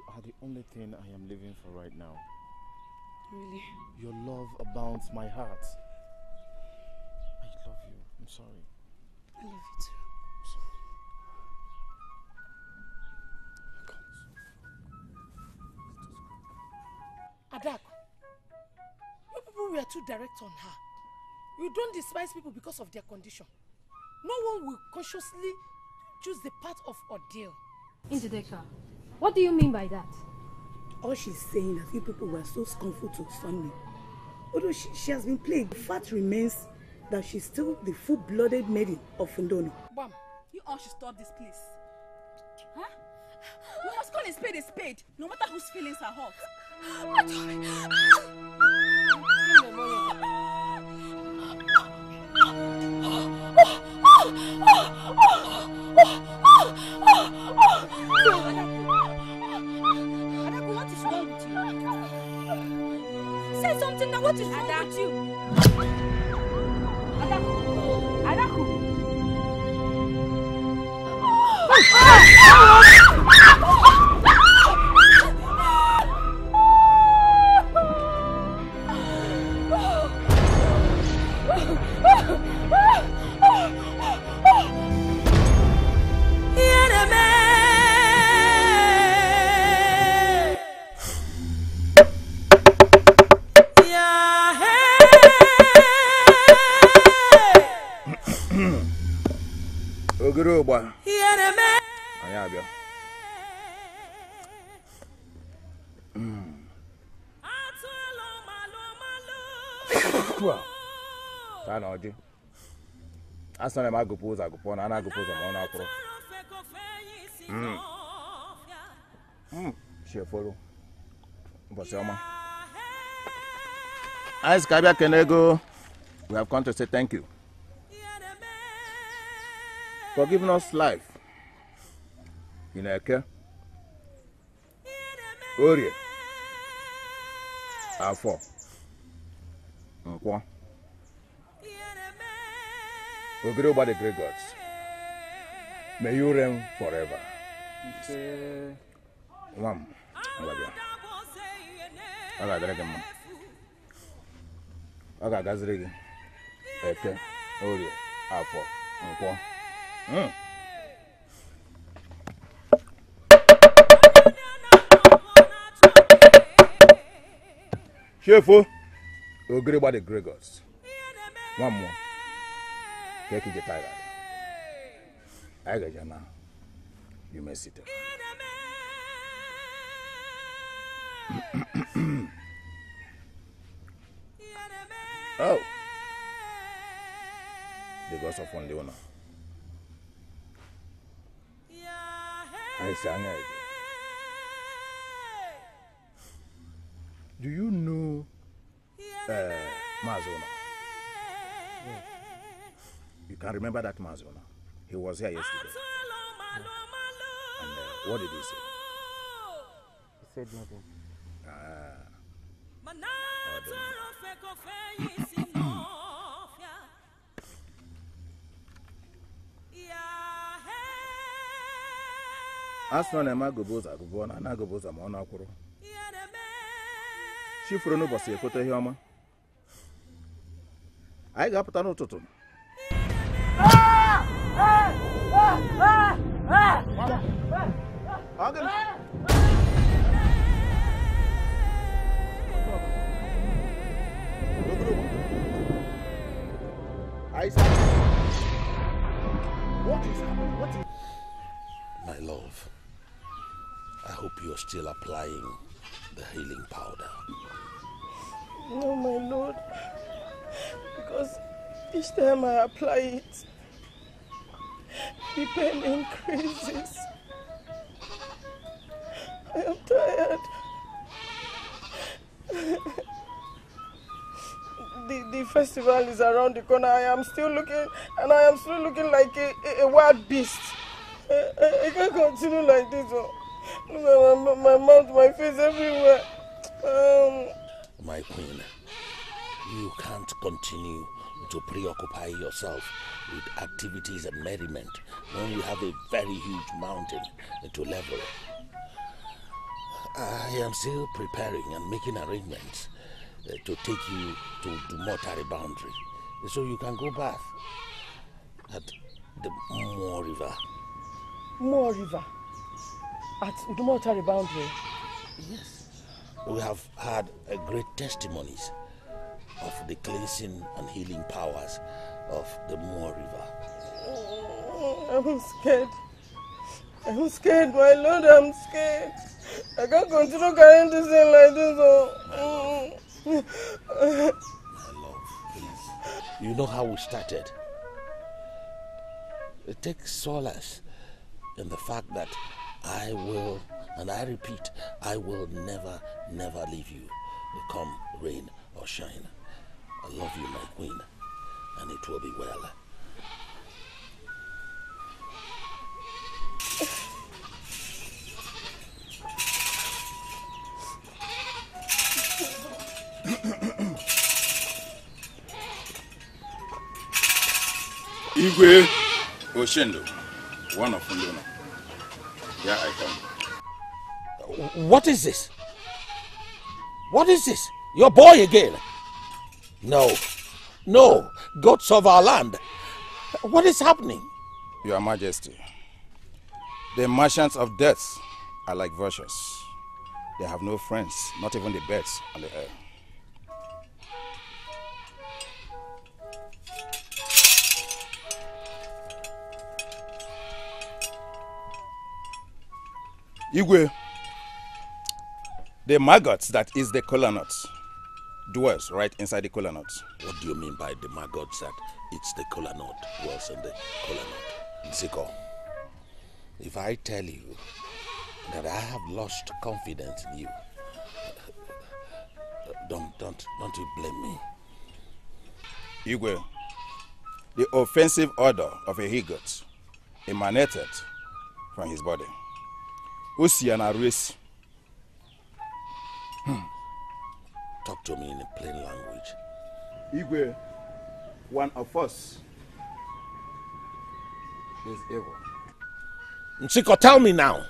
are the only thing I am living for right now. Really? Your love abounds my heart. I love you. I'm sorry. I love you too. Adaku, you people were too direct on her. You don't despise people because of their condition. No one will consciously choose the path of ordeal. Njideka, what do you mean by that? All she's saying that you people were so scornful to Sonne. Although she, she has been plagued, the fact remains that she's still the full-blooded maiden of Ndono. Bam, you all should stop this place. Huh? We must call a spade a spade, no matter whose feelings are hurt. Adaku, what is wrong with you? Say something now, what is wrong with you? Adaku, Adaku. That's not my gopos, I go on, and I go pose on our pro. She follow. But Selma, as Kabia Kenego, we have come to say thank you for giving us life. Ineke, Orie, Afo, Nkwa. We grow by the great gods. May you reign forever. Mom, I love you. I got a dragon. I got a dragon. Okay. Oh, yeah. Apple. Okay. Hmm. Cheerful. We grow by the great gods. One more. Take it tired. I got you now. You may sit down. Oh, the ghost of one Leona. I sang it. Do you know uh, Mazona? You can remember that man, Zona. He was here yesterday. Yeah. And uh, what did he say? He said nothing. Ah. As soon as I go boza, I go bona. I go boza, my ona kuro. She for no bossy. Kote hiama. I got putano toto. What is happening? What is... My love, I hope you're still applying the healing powder. No, my lord. Because each time I apply it, the pain increases. I am tired. the, the festival is around the corner. I am still looking, and I am still looking like a, a, a wild beast. I, I, I can't continue like this. Oh. My, my, my mouth, my face, everywhere. Um, my queen, you can't continue to preoccupy yourself with activities and merriment when you have a very huge mountain to level. I am still preparing and making arrangements uh, to take you to the Dumotari boundary so you can go bath at the Moor River. Moor River? At the Dumotari boundary? Yes. We have had uh, great testimonies of the cleansing and healing powers of the Moor River. Oh, I'm scared. I'm scared, my lord, I'm scared. I can't continue carrying this thing like this. Oh. My love, my love, please. You know how we started. It takes solace in the fact that I will, and I repeat, I will never, never leave you. Come rain or shine. I love you, my queen, and it will be well. Igwe Echendu, one of Ndono. Here I come. What is this? What is this? Your boy again? No. No. Gods of our land. What is happening? Your Majesty, the merchants of death are like vultures. They have no friends, not even the birds on the air. Igwe, the maggots that is the kola nut dwells right inside the kola nut. What do you mean by the maggots that it's the kola nut dwells in the kola nut? Nsikoh, if I tell you that I have lost confidence in you, don't, don't, don't you blame me. Igwe, the offensive odor of a higgot emanated from his body. Hmm. Talk to me in a plain language. Igwe, one of us is evil. Nsikoh, tell me now.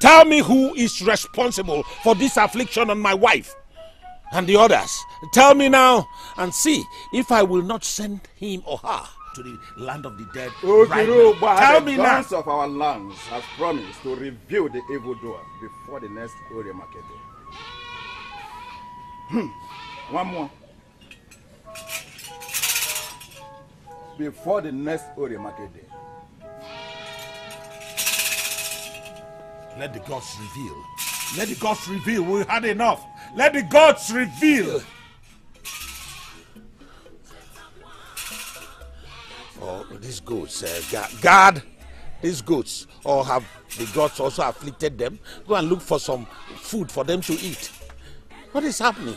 Tell me who is responsible for this affliction on my wife and the others. Tell me now and see if I will not send him or her to the land of the dead. Oh, right Guru, tell me now. The gods of our lands have promised to reveal the evildoer before the next Orie market. Hmm. One more. Before the next Orie market day. Let the gods reveal. Let the gods reveal. We had enough. Let the gods reveal. Oh, these goats, uh, guard these goats, or have the gods also afflicted them? Go and look for some food for them to eat. What is happening?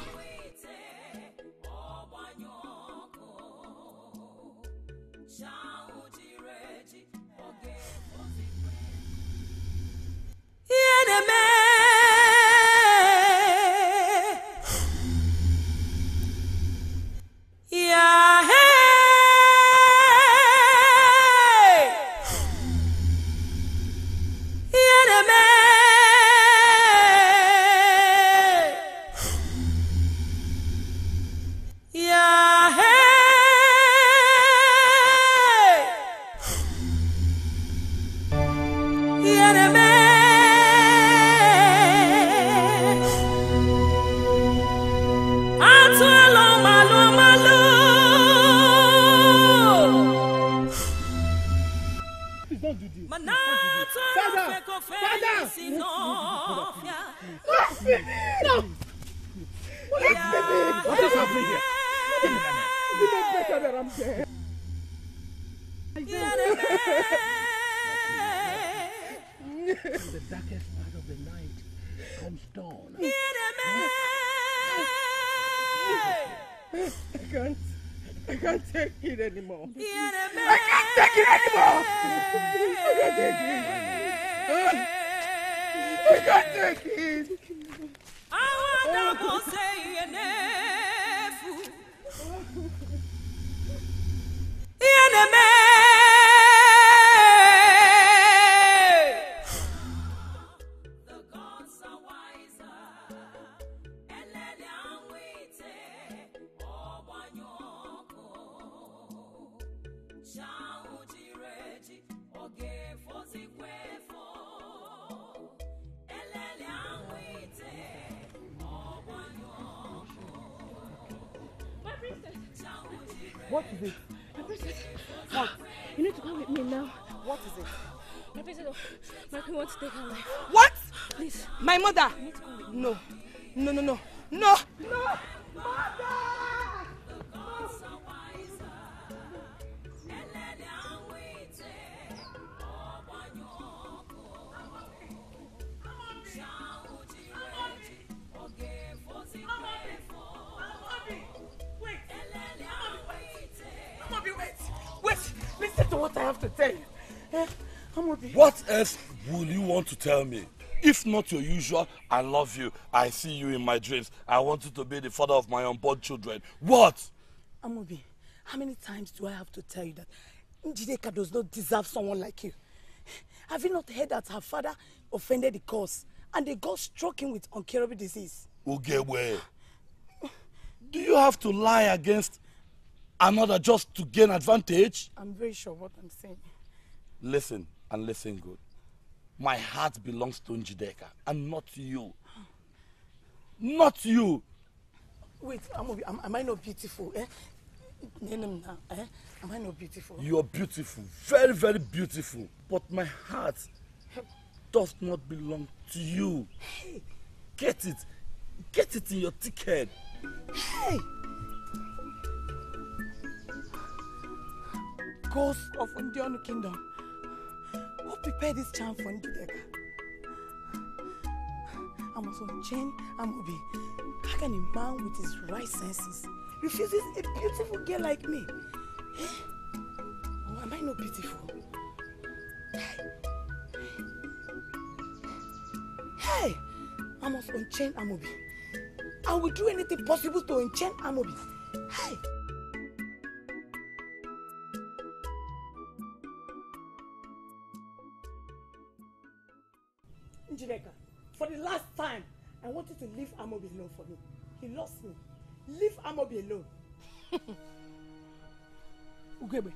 there, I'm there. From the darkest part of the night comes dawn. I can't, I can't take it anymore. I can't take it anymore. I can't take it. I can't take it. I want to say your name. What is it? My princess. What? You need to come with me now. What is it? My princess, my queen wants to take her life. What? Please. My mother. You need to come with me. No. No, no, no. No. No. Mother! What I have to tell you. Eh, Amobi. What else will you want to tell me? If not your usual, I love you, I see you in my dreams, I want you to be the father of my unborn children. What? Amobi, how many times do I have to tell you that Njideka does not deserve someone like you? Have you not heard that her father offended the gods and the gods struck him with incurable disease? Ugebe, do you have to lie against another just to gain advantage? I'm very sure what I'm saying. Listen, and listen good. My heart belongs to Njideka, and not you. Not you! Wait, Amobi, am, am I not beautiful? Eh? Am I not beautiful? You're beautiful, very, very beautiful. But my heart does not belong to you. Hey. Get it. Get it in your thick head. Hey! Ghost of Ndono Kingdom, who prepared this charm for Njideka? I must unchain Amobi. How can a man with his right senses refuses a beautiful girl like me? Eh? Oh, am I not beautiful? Hey, I must unchain Amobi. I will do anything possible to unchain Amobi. Hey. For the last time, I want you to leave Amobi alone for me. He lost me. Leave Amobi alone. Ugebe,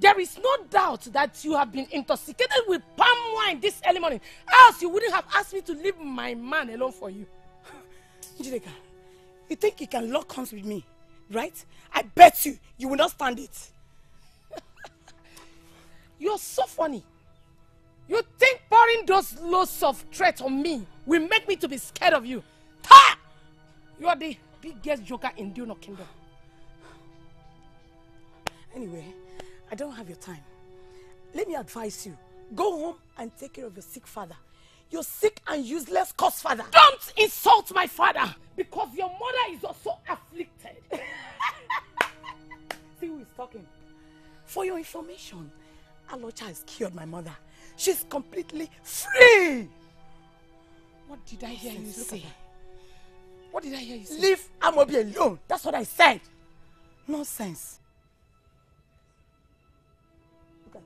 there is no doubt that you have been intoxicated with palm wine this early morning. Else you wouldn't have asked me to leave my man alone for you. Njideka, you think you can lock horns with me, right? I bet you, you will not stand it. You're so funny. You think pouring those loads of threats on me will make me to be scared of you? Ha! You are the biggest joker in Ndono Kingdom. Anyway, I don't have your time. Let me advise you. Go home and take care of your sick father. Your sick and useless cursed father. Don't insult my father! Because your mother is also afflicted. See who is talking. For your information, Oluchi has cured my mother. She's completely free! What did I hear you say? What did I hear you say? Leave Amobi alone! That's what I said! Nonsense! Look at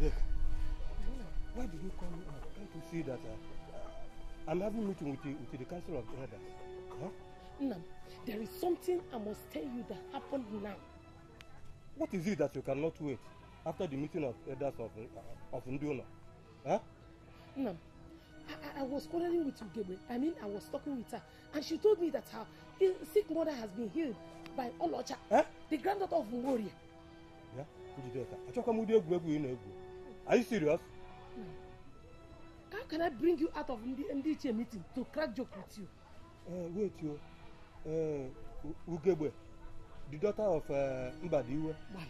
her. Why did you call me up? Can't you see that uh, I'm having a meeting with the, with the Council of Elders? Huh? No, there is something I must tell you that happened now. What is it that you cannot wait after the meeting of elders of, uh, of Ndono? Huh? No, I, I was quarreling with Ugebe. I mean, I was talking with her, and she told me that her sick mother has been healed by Olocha, huh? The granddaughter of Umwari. Yeah? Are you serious? No. How can I bring you out of N D H A meeting to crack joke with you? Uh, wait, you. Uh, Ugebe, the daughter of uh, Mbadiwe. Why?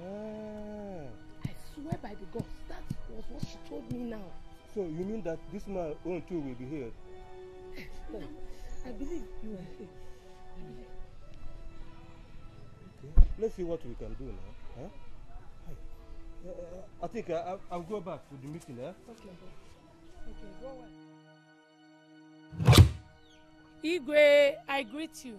Ah. I swear by the gods, that was what she told me now. So you mean that this man own too will be healed? No, I believe you will healed. I believe. Okay. Let's see what we can do now. Huh? Uh, I think I, I'll go back to the meeting, eh? Okay, okay, go away. Igwe, I greet you.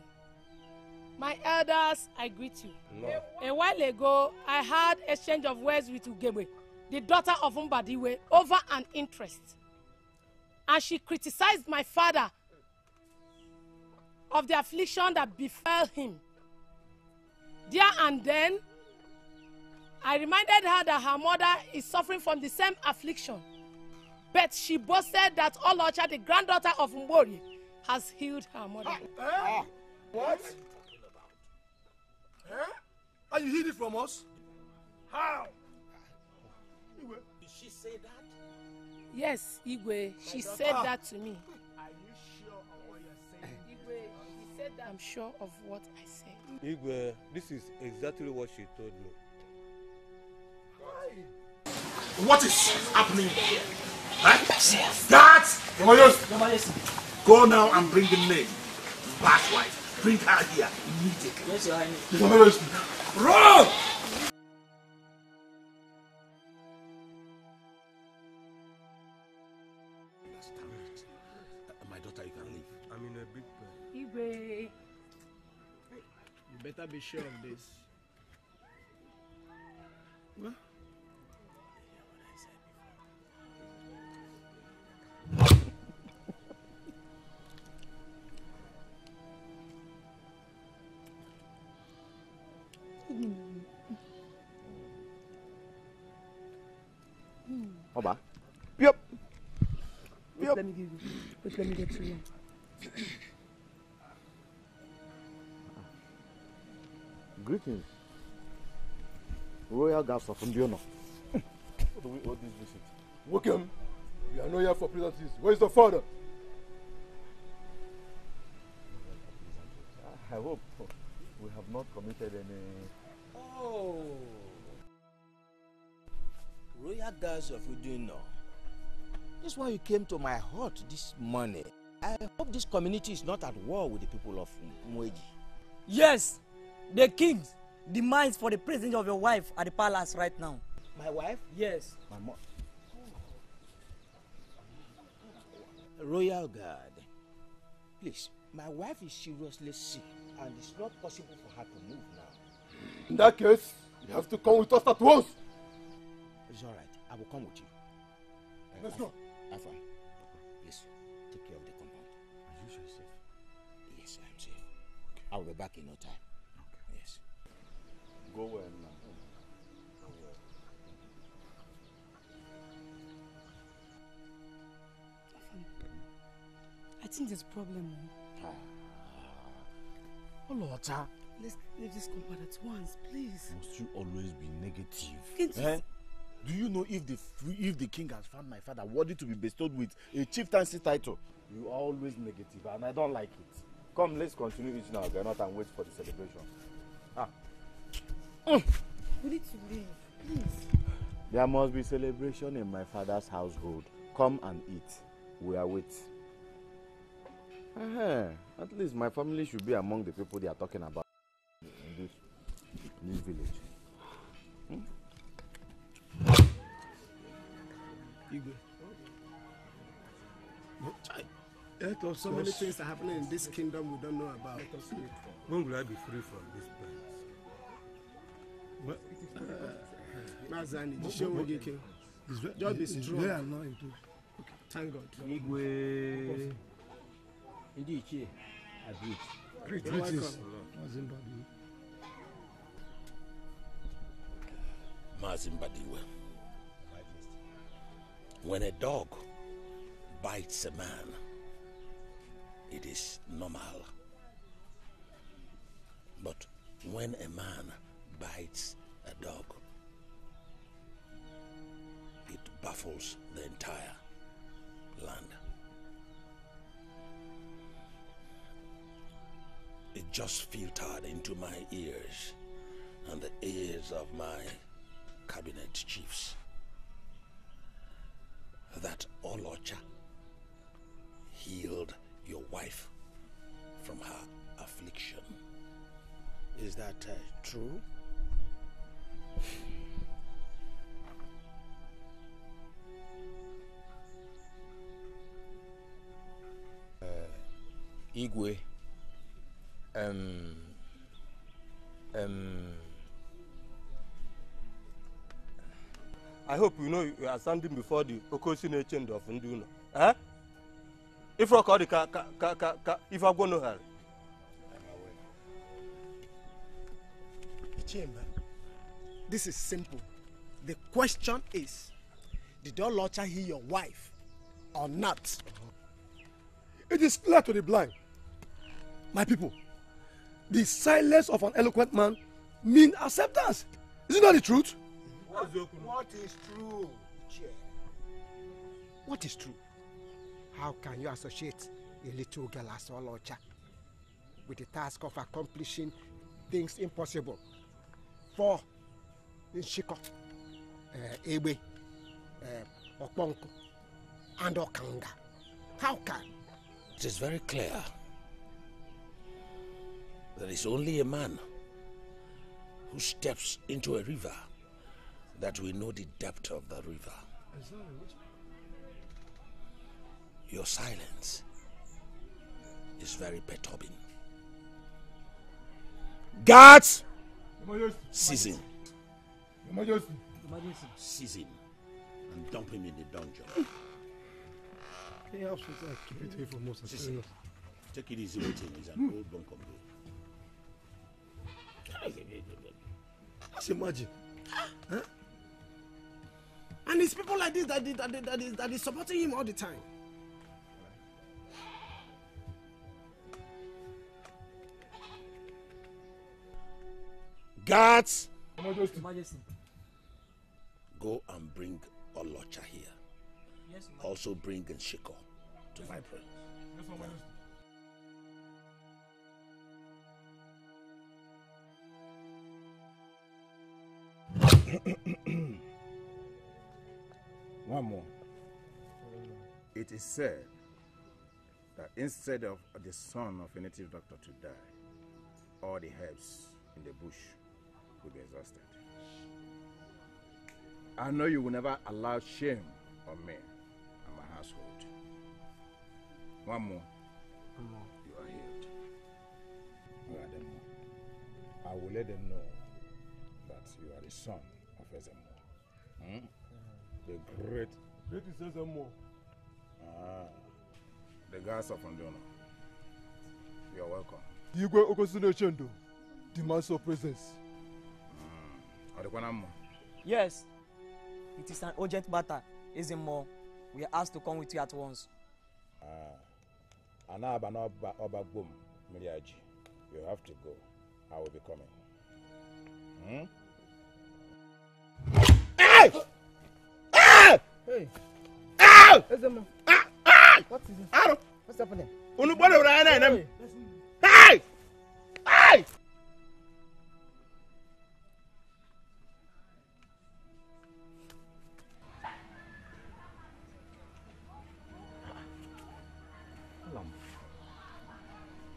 My elders, I greet you. No. A while ago, I had a exchange of words with Ugebe, the daughter of Mbadiwe, over an interest. And she criticized my father of the affliction that befell him. There and then, I reminded her that her mother is suffering from the same affliction, but she boasted that Oluchi, the granddaughter of Umwari, has healed her mother. Uh, uh, what? Huh? Are you hearing it from us? How? Did she say that? Yes, Igwe, she My said daughter. that to me. Are you sure of what you're saying? Igwe, she said that. I'm sure of what I said. Igwe, this is exactly what she told me. What is happening here? Huh? That! Go now and bring the name. Bad wife. Bring her here immediately. Yes, Your Highness. Run! My daughter, you can leave. I'm in a big pain. Igwe. You better be sure of this. What? Oba. Yep. Yep. Let me give you. Wait, let me get to you. Greetings. Royal guards of Ndono. What do we owe this visit? Welcome. We are not here for pleasantries. Where is the father? I hope we have not committed any. Oh. Royal guards of Udino. That's why you came to my heart this morning. I hope this community is not at war with the people of Uweji. Yes, the king demands for the presence of your wife at the palace right now. My wife? Yes. My mom. Oh. Royal guard, please. My wife is seriously sick, and it's not possible for her to move now. In that case, you have to come with us at once. It's all right. I will come with you. Uh, Let's Afa, go. Afa, please take care of the compound. Are you sure you're safe? Yes, I'm safe. Okay. I will be back in no time. Okay. Yes. Go well now. Go well. I think there's a problem. Ah. Oh, Lord. Let's leave this compound at once, please. Must you always be negative? Can't you eh? Do you know if the if the king has found my father worthy to be bestowed with a chieftaincy title? You are always negative, and I don't like it. Come, let's continue eating our granite and wait for the celebration. Ah. Mm. We need to leave, please. There must be celebration in my father's household. Come and eat. We are waiting. Uh-huh. At least my family should be among the people they are talking about in this, in this village. Hmm? Igwe. What? Of so many things are happening in this kingdom we don't know about. When will I be free from this place? Mazani, uh, show what you can. Job is strong. I'm not into. Okay. Thank God. Igwe. Indeed, here. I greet. Greetings. Mazimbabwe. When a dog bites a man, it is normal. But when a man bites a dog, it baffles the entire planned. It just filtered into my ears and the ears of my cabinet chiefs that Olocha healed your wife from her affliction. Is that uh, true? Uh, Igwe, um, um, I hope you know you are standing before the Okosisi Echendu of Ndono. Huh? If I call the car, car, car, car, if I go no hurry. This is simple. The question is, did Olocha heal your wife or not? It is clear to the blind. My people, the silence of an eloquent man means acceptance. Is it not the truth? What, what is true? What is true? How can you associate a little girl as Olocha with the task of accomplishing things impossible? For Shiko, Igwe, Okponko, and Okanga. How can? It is very clear. There is only a man who steps into a river that we know the depth of the river. Your silence is very perturbing. Guards! Seize him. Seize him and dump him in the dungeon. Take it easy with him. He's an old bunkum. Just imagine. Huh? And it's people like this that, that, that, that, is, that is supporting him all the time. Guards, go and bring Olocha here. Yes, also bring Nsikoh to yes, my presence. Yes, yes. One more. It is said that instead of the son of a native doctor to die, all the herbs in the bush will be exhausted. I know you will never allow shame on me and my household. One more. One more. You are healed. You are the more. I will let them know that you are the son of Eziama. Hmm? Mm-hmm. The great. Great is Eziama. Ah. The gods of Ndono. You are welcome. Igwe Okosisi Echendu demands your presence. Yes, it is an urgent matter. Eziama, we are asked to come with you at once. Ah, uh, and you have to go. I will be coming. Hmm? Hey! Hey! Hey! Eziama! What is it? What's happening? Hey! Hey! Hey!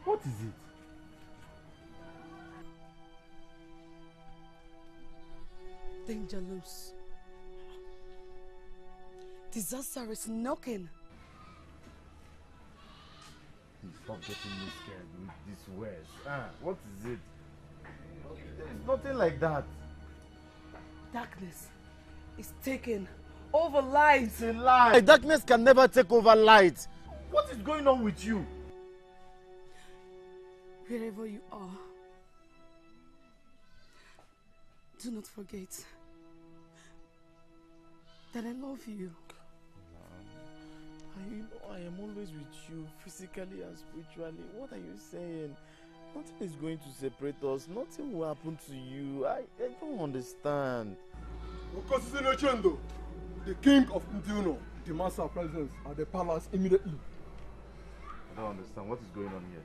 What is it? Danger loose. Disaster is knocking. Stop getting me scared with these words. Ah, what is it? There's nothing like that. Darkness is taking over light. It's a lie. Darkness can never take over light. What is going on with you? Wherever you are, do not forget that I love you. I know I am always with you, physically and spiritually. What are you saying? Nothing is going to separate us. Nothing will happen to you. I, I don't understand. Okosisi Echendu, the king of Ndono, the master presence at the palace immediately. I don't understand. What is going on here?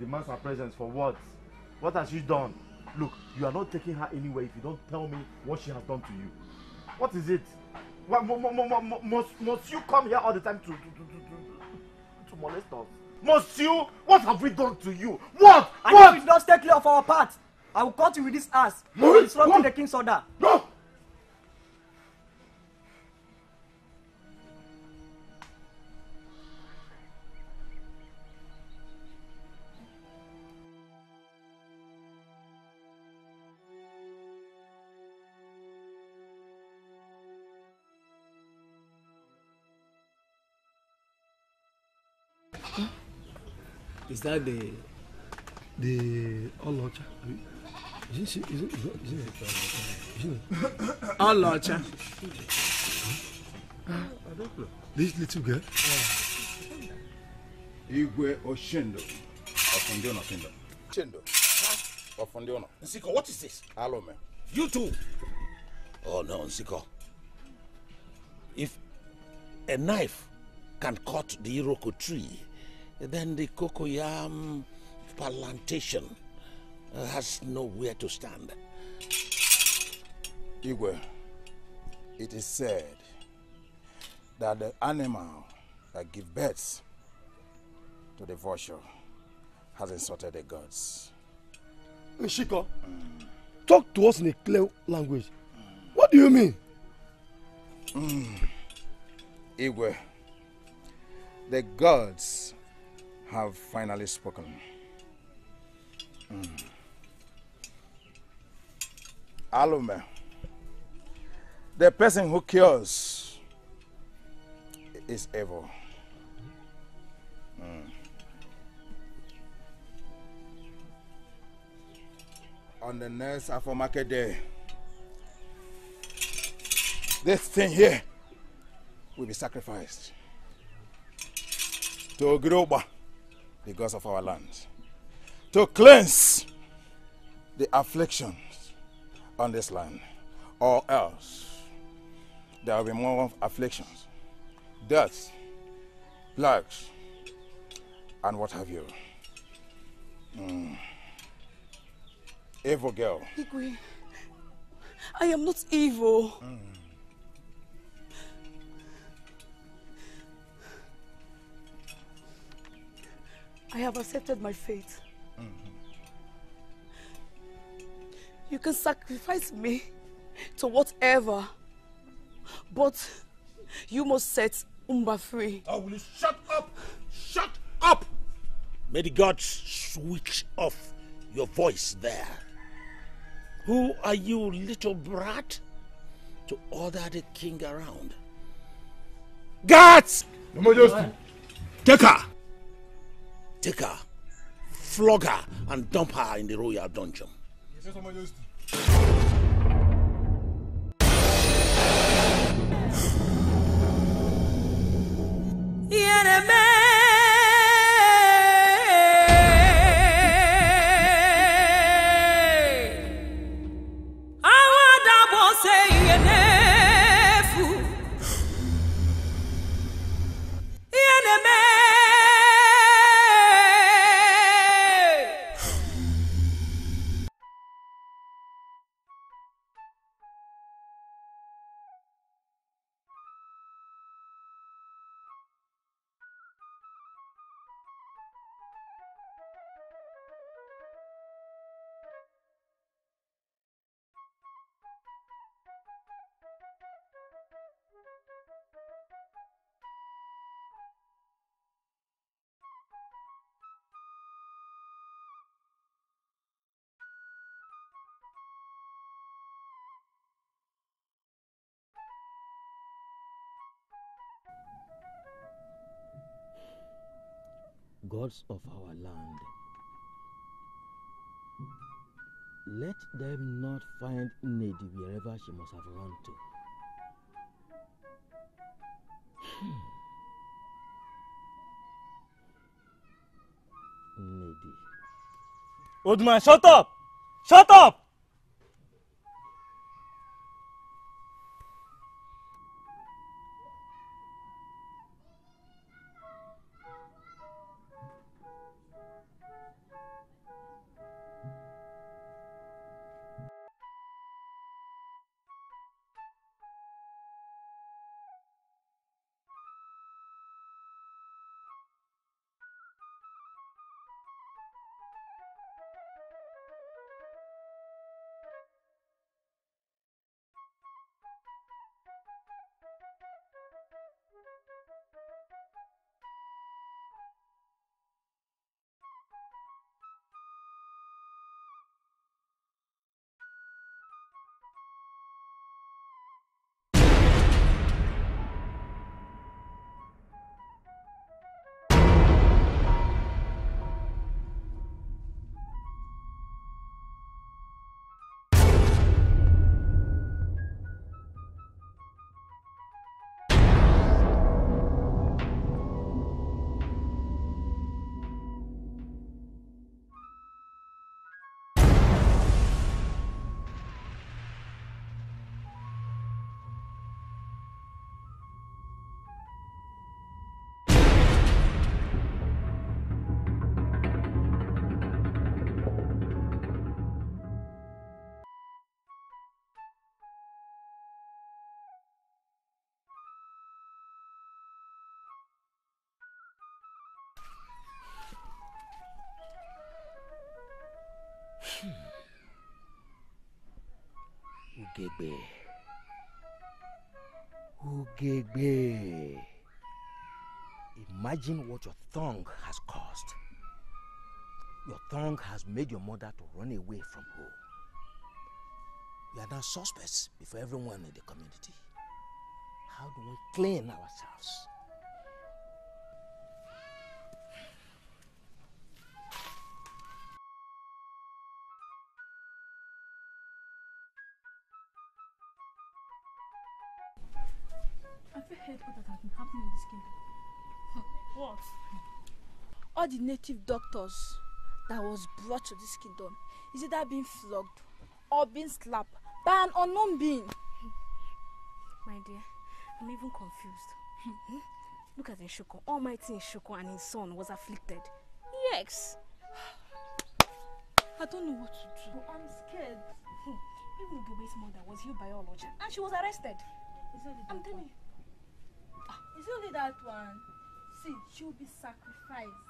The master presence for what? What has she done? Look, you are not taking her anywhere if you don't tell me what she has done to you. What is it? Well, must, must you come here all the time to, to, to, to, to molest us? Must you? What have we done to you? What? And what? If you don't stay clear of our path, I will cut you with this ass. No, it's not the king's order. No. Is that the the Olocha? Is it is it is it Olocha? I don't know. This little girl. Igwe Ochendo, Ofondiona Ochendo. Ochendo, Ofondiona. Nsikoh, what is this? Hello, man. You too. Oh no, Nsikoh. If a knife can cut the iroko tree, then the cocoyam plantation has nowhere to stand. Igwe, it is said that the animal that gives birth to the vulture has insulted the gods. Shiko, mm. talk to us in a clear language. Mm. What do you mean? Mm. Igwe, the gods have finally spoken. Mm. Alume, the person who cures is evil. Mm. On the next Afamefuna day, this thing here will be sacrificed to Ogiroba, the gods of our land, to cleanse the afflictions on this land, or else there will be more afflictions, deaths, plagues, and what have you. Mm. Evil girl. Igwe, I am not evil. Mm. I have accepted my fate. Mm-hmm. You can sacrifice me to whatever, but you must set Umba free. Oh, will you shut up? Shut up! May the gods switch off your voice there. Who are you, little brat, to order the king around? Guards! Take her! Take her, flog her, and dump her in the royal dungeon. Gods of our land, let them not find Nnedi wherever she must have run to. Nnedi. Old man, shut up! Shut up! Ugebe. Ugebe. Imagine what your tongue has caused. Your tongue has made your mother to run away from home. We are now suspects before everyone in the community. How do we clean ourselves? Have you heard what has been happening in this kingdom? What? All the native doctors that was brought to this kingdom is either being flogged or being slapped by an unknown being. My dear, I'm even confused. Hmm? Look at Nsikoh. Almighty Nsikoh and his son was afflicted. Yes. I don't know what to do. I'm scared. Hmm. Even Ugebe's mother was healed by Oluchi and she was arrested. I'm telling you. Ah. It's only that one. See, she'll be sacrificed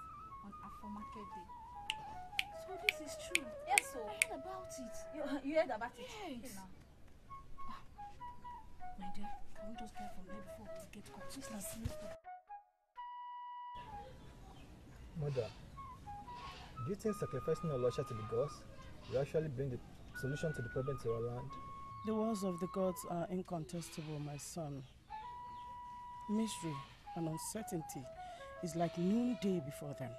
on Afamefuna day. So this is true. Yes, so. I heard about it. You, you heard about it? Yes. Hey, my dear, can we just get from there before we get caught? Just like sleep. Mother, do you think sacrificing Oluchi to the gods will actually bring the solution to the problem to our land? The words of the gods are incontestable, my son. Mystery and uncertainty is like noonday before them,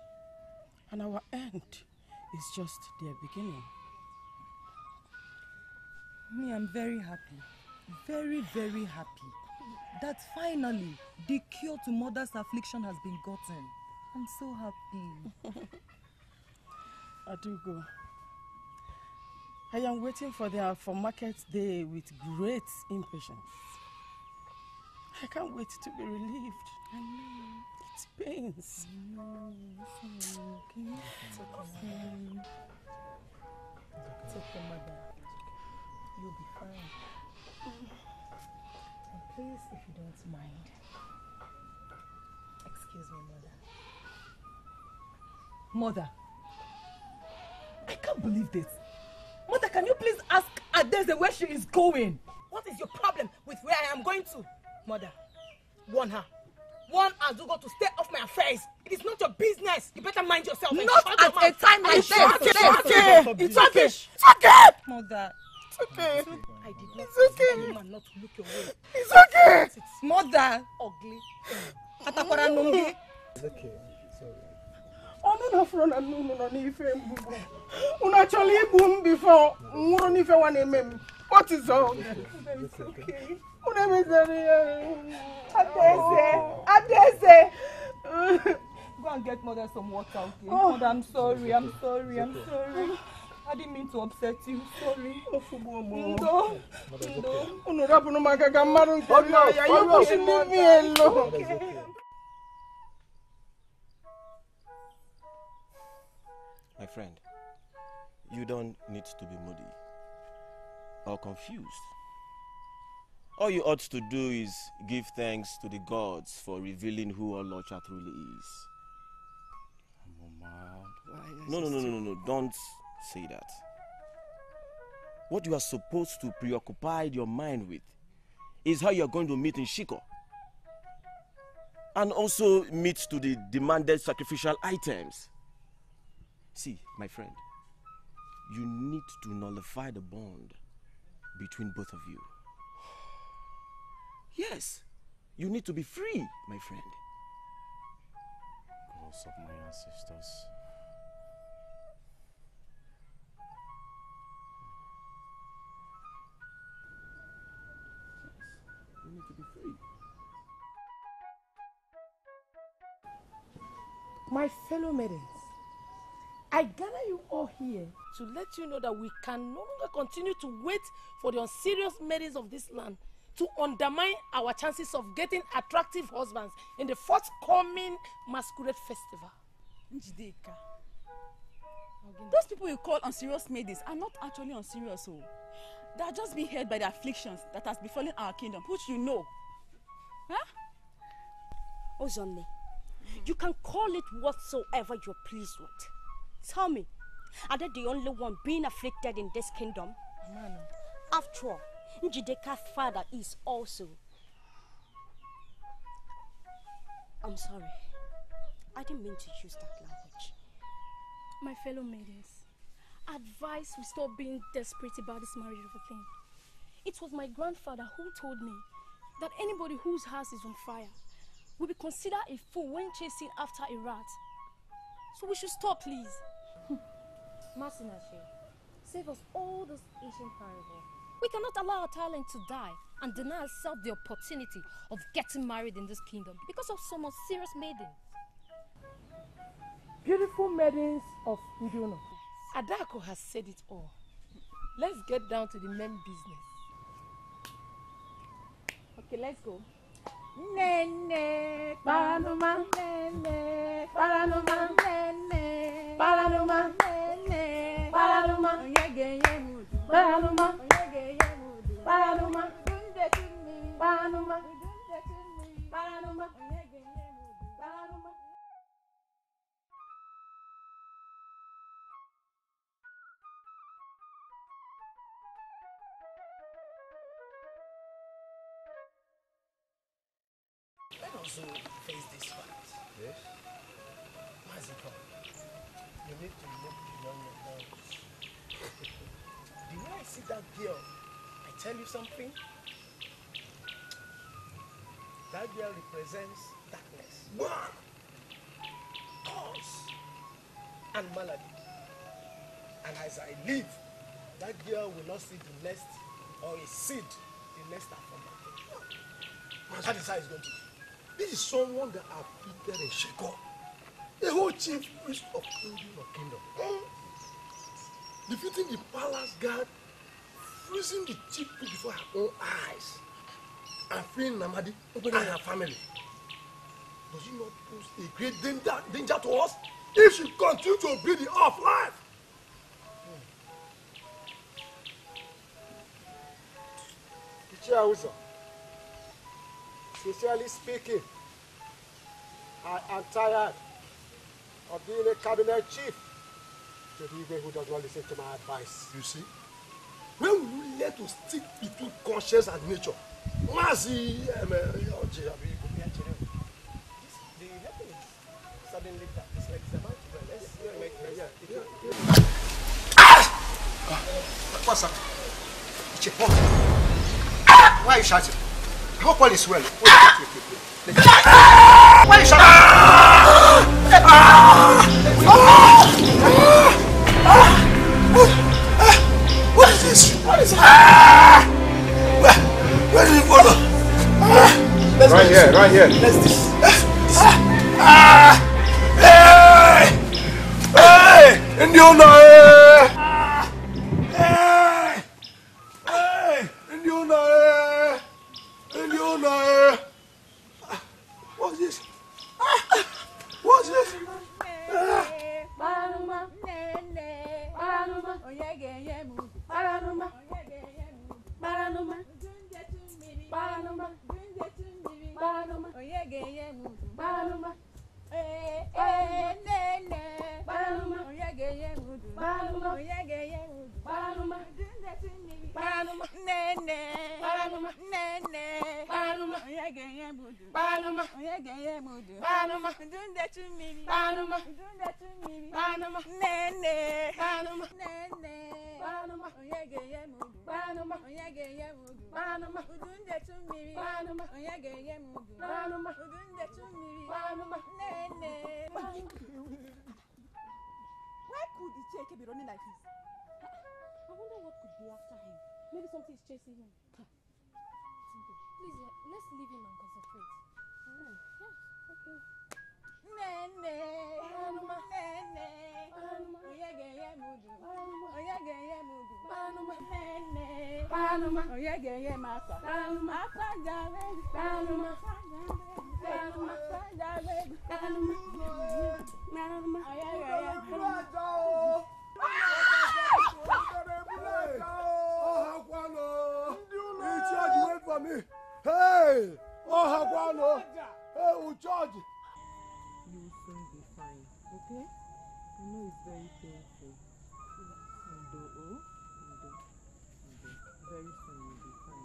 and our end is just their beginning. Me, I'm very happy. Very, very happy that finally the cure to mother's affliction has been gotten. I'm so happy. Adugo, I am waiting for the for market day with great impatience. I can't wait to be relieved. I know. It pains. I know. It's okay. It's okay. It's okay, mother. You'll be fine. And please, if you don't mind, excuse me, mother. Mother, I can't believe this. Mother, can you please ask Adeze where she is going? What is your problem with where I am going to? Mother, warn her. Warn Azugo to stay off my affairs. It is not your business. You better mind yourself. Not at a time like this. It's okay. It's okay. Mother. It's okay. I did not okay. Not to look your way. It's okay. It's mother. Ugly. Atakora nungi. It's okay. Sorry. Oh no, no, no, no, no, no, no, no, no, no, what is wrong? It's okay. Adeze. Adeze. Go and get mother some water, okay? Oh. Mother, I'm sorry. I'm sorry. I'm sorry. I didn't mean to upset you. Sorry. Ndo. Ndo. Okay. My friend, you don't need to be moody or confused. All you ought to do is give thanks to the gods for revealing who Oluchi truly is. Amoma, no, no, no, no, no, no, don't say that. What you are supposed to preoccupy your mind with is how you are going to meet Nsikoh, and also meet to the demanded sacrificial items. See, my friend, you need to nullify the bond between both of you. Yes, you need to be free, my friend. Ghosts of my ancestors. Yes, you need to be free. My fellow maidens, I gather you all here to let you know that we can no longer continue to wait for the unserious maidens of this land to undermine our chances of getting attractive husbands in the forthcoming masquerade festival. Njideka, those people you call unserious maidens are not actually unserious. So they are just being held by the afflictions that has befallen our kingdom, which you know. Huh? Oh, Sonne, mm-hmm. You can call it whatsoever you're pleased with. Tell me, are they the only one being afflicted in this kingdom? Amana. After all, Njideka's father is also. I'm sorry. I didn't mean to use that language. My fellow maidens, advice we stop being desperate about this marriage of a thing. It was my grandfather who told me that anybody whose house is on fire will be considered a fool when chasing after a rat. So we should stop, please. Masinashi, save us all this Asian parable. We cannot allow our talent to die and deny ourselves the opportunity of getting married in this kingdom because of some serious maiden. Beautiful maidens of Ndono. Adaku has said it all. Let's get down to the main business. Okay, let's go. Nene, Paranuma, Nene, Paranuma, Nene, Paranuma, Nene, Paranuma, Yege, Paranuma, Yege, Paranuma, Dunde, Paranuma, Paranuma, Yege, Paranuma. So face this fact. Yes? Maziko, you need to look beyond your bounds. The way I see that girl, I tell you something. That girl represents darkness, war, curse, and malady. And as I live, that girl will not see the nest or exceed the nest Afamefuna. That is how it's going to be. This is someone that afflicted in Shiko, the whole chief priest of the kingdom. Mm. Defeating the palace guard, freezing the chief priest before her own eyes, and freeing Namadi and her family. Does it not pose a great danger, danger to us if she continues to breathe the off life? Mm. Sincerely speaking, I am tired of being a cabinet chief to the Igwe who does not listen to my advice. You see, when will you learn to stick between conscience and nature? Mazi, um, uh, this, the happiness suddenly that is like the amount of let's make it. Ah! What's up? It's a pot. Why are you shouting? How call is well? Why shall I? What is this? What is this? Where did you follow? Right here, right here. Let's this. Hey! Hey! In the honor! What's this? What's this? Why could Icheke be running like this? I wonder what could be after him. Maybe something is chasing him. Please, let's leave him and concentrate. Mm. Yeah, okay. Nene, Panuma, Nene, Panuma, Oyageye Mudu, Oyageye Mudu, Panuma, Nene, Panuma, Oyageye Masa, Panuma, Panjave, Panuma, Panuma, Panjave, Panuma, Panuma, Oyageye Mudu. Oh, Hakwano! You charge, wait for me. Hey! Oh, Hakwano! Hey, we charge! You will soon be fine, okay? I know it's very painful. Ndo, oh, Ndo, Ndo. Very soon you'll be fine.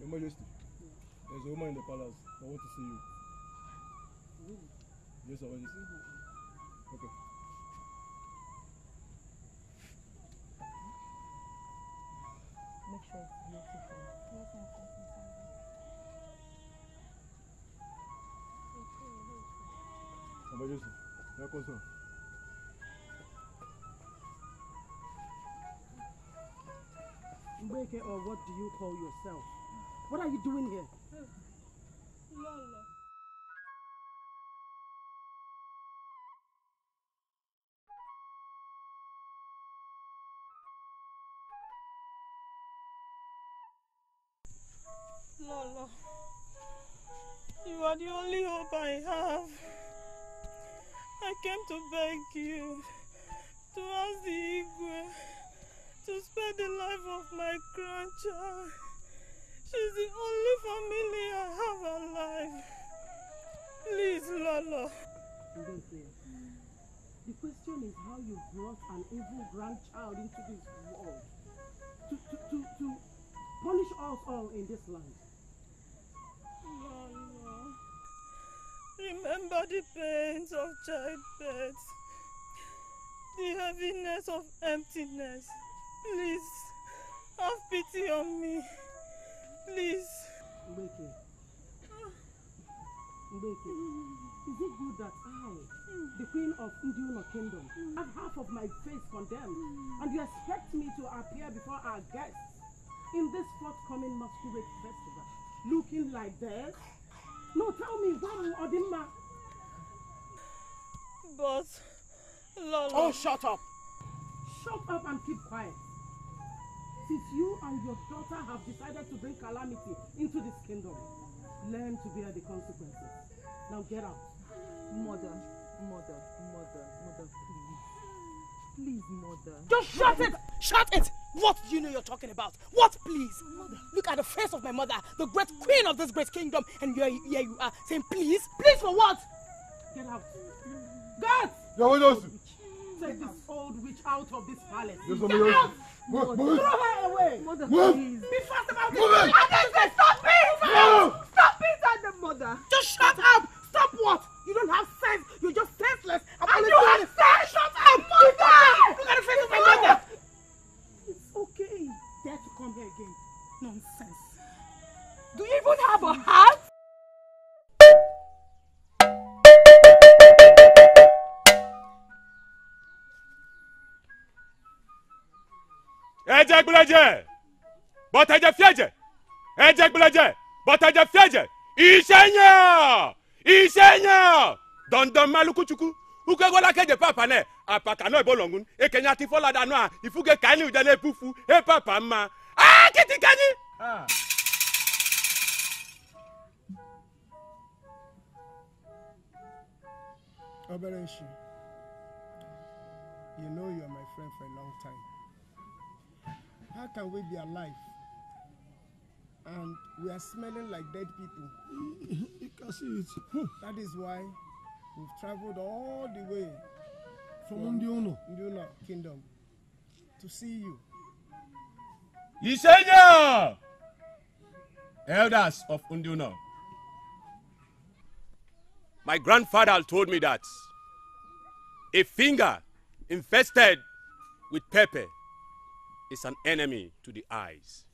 Your Majesty, there's a woman in the palace. I want to see you. Mm. Yes, Your Majesty. Mm. Okay. Make sure it's beautiful. Yes, I'm concerned. Your Majesty, you're concerned. Mbeke, or what do you call yourself? What are you doing here? Lola. Lola. You are the only hope I have. I came to beg you, to ask the Igwe to spare the life of my grandchild. She's the only family I have alive. Please, Lolo. The question is how you brought an evil grandchild into this world to, to, to, to punish us all in this land. Lolo, remember the pains of childbirth, the heaviness of emptiness. Please, have pity on me. Please. Mbeke. Mbeke, is it good that I, the queen of Ndono Kingdom, have half of my face condemned, and you expect me to appear before our guests in this forthcoming masquerade festival, looking like this? No, tell me, why, Odimma? But, Lolo. Oh, shut up! Shut up and keep quiet. Since you and your daughter have decided to bring calamity into this kingdom, learn to bear the consequences. Now get out. Mother, mother, mother, mother, please. Please, mother. Just shut it! Shut it! What do you know you're talking about? What, please? Mother. Look at the face of my mother, the great queen of this great kingdom, and here you are saying, please? Please for what? Get out. God! Your Take this old witch out of this palace. Yes, get out! Mother, throw her away! Mother, move. Please. Be fast about move it! It. Stop it! No. Stop it, and the mother! Just shut up! Stop what? You don't have sense! You're just senseless! I'm and you have sense! Shut up, mother! Look at the face of my mother! It's okay. Dare to come here again. Nonsense. Do you even have a heart? Eje gbuleje botaje fieje eje gbuleje botaje fieje isenya isenya dondon malukuchuku ukwegola keje papa ne apaka no ibolongun ekenya ti folada no a ifuge kani ude na epufu e papa mma ah kiti kanyi ah Obereshi, you know you are my friend for a long time. How can we be alive? And we are smelling like dead people. You can see it. That is why we've traveled all the way from Ndono Ndono Kingdom to see you. Isenya! Elders of Ndono. My grandfather told me that a finger infested with pepper is an enemy to the eyes.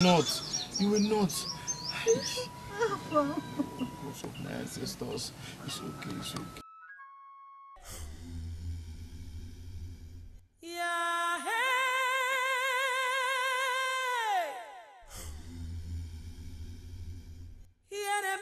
Not. You will not. Because of my ancestors. It's okay, it's okay. Yeah, hey! Yeah,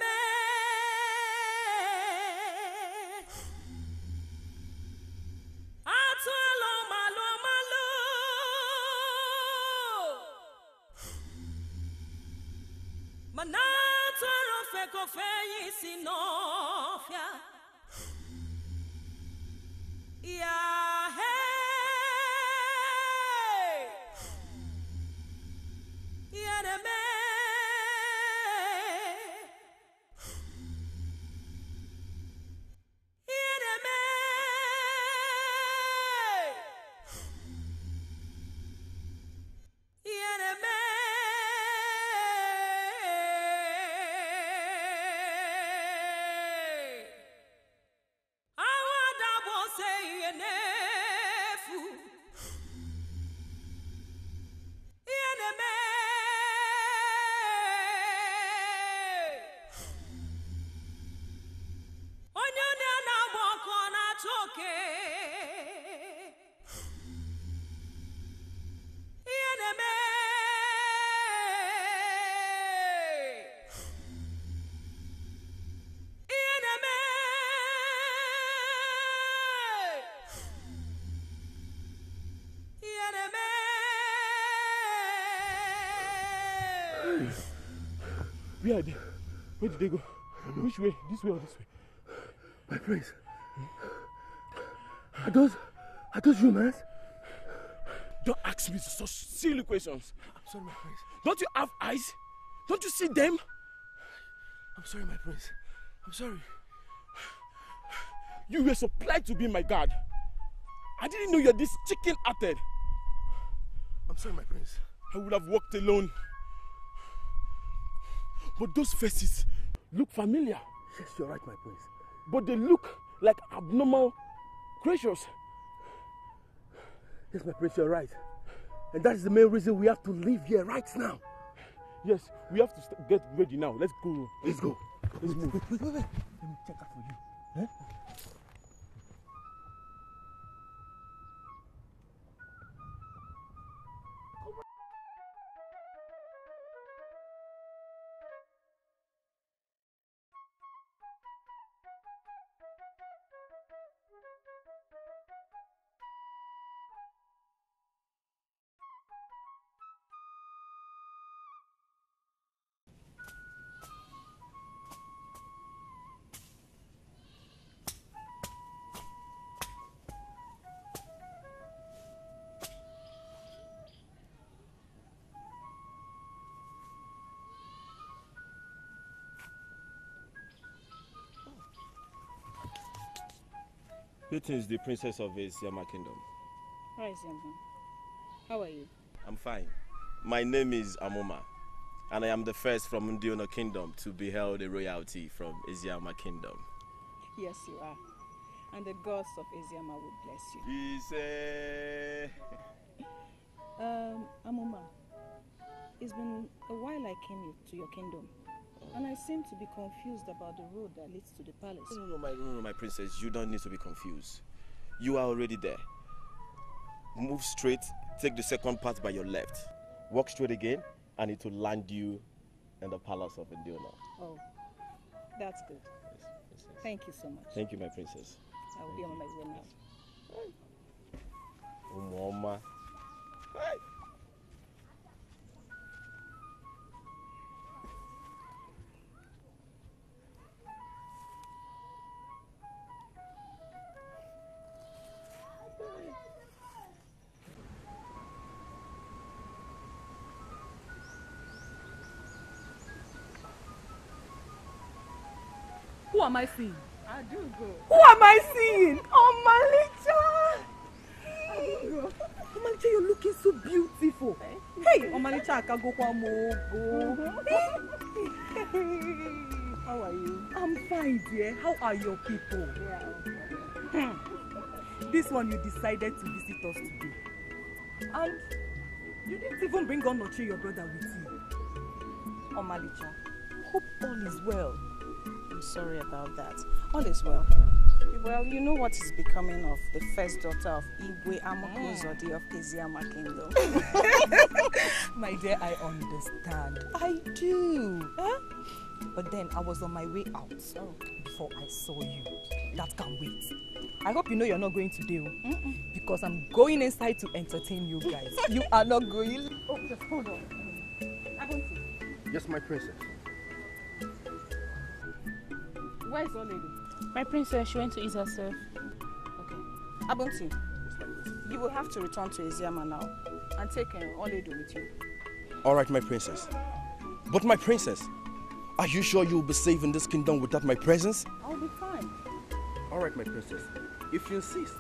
Where are they? Where did they go? Which way? This way or this way? My prince. Hmm? Are those... Are those humans? Don't ask me such silly questions. I'm sorry, my prince. Don't you have eyes? Don't you see them? I'm sorry, my prince. I'm sorry. You were supplied to be my guard. I didn't know you were this chicken-hearted. I'm sorry, my prince. I would have walked alone. But those faces look familiar. Yes, you're right, my prince. But they look like abnormal creatures. Yes, my prince, you're right. And that is the main reason we have to leave here right now. Yes, we have to get ready now. Let's go. Let's go. Let's move. Wait, wait, wait, wait. Let me check that for you. Huh? Greetings, the princess of Eziama Kingdom. Hi, Eziama. How are you? I'm fine. My name is Amoma, and I am the first from Ndono Kingdom to behold a royalty from Eziama Kingdom. Yes, you are. And the gods of Eziama will bless you. Say... um, Amoma, it's been a while I came to your kingdom. And I seem to be confused about the road that leads to the palace. No, no, my, no, no, my princess, you don't need to be confused. You are already there. Move straight, take the second path by your left. Walk straight again, and it will land you in the palace of Ndono. Oh, that's good. Yes, thank you so much. Thank you, my princess. I will Thank be you. on my way now. Oh, mama. Hey. Who am I seeing? I do go. Who am I seeing? Omalicha! I do go. Omalicha, you're looking so beautiful. Hey, Omalicha, I can go for more. How are you? I'm fine, dear. How are your people? Yeah. This one, you decided to visit us today. And you didn't even bring Onotie, your brother, with you. Omalicha, hope all is well. I'm sorry about that. All is well. Well, you know what is becoming of the first daughter of Igwe Amokozodi mm. of Eziama Kingdom. My dear, I understand. I do. Huh? But then I was on my way out oh. before I saw you. That can wait. I hope you know you're not going today, mm -mm. because I'm going inside to entertain you guys. You are not going. Oh, just hold on. I want to. Yes, my princess. Where is Olido? My princess, she went to ease herself. Okay. Abunti, you will have to return to Eziama now and take uh, Olido with you. Alright, my princess. But my princess, are you sure you will be safe in this kingdom without my presence? I'll be fine. Alright, my princess. If you insist,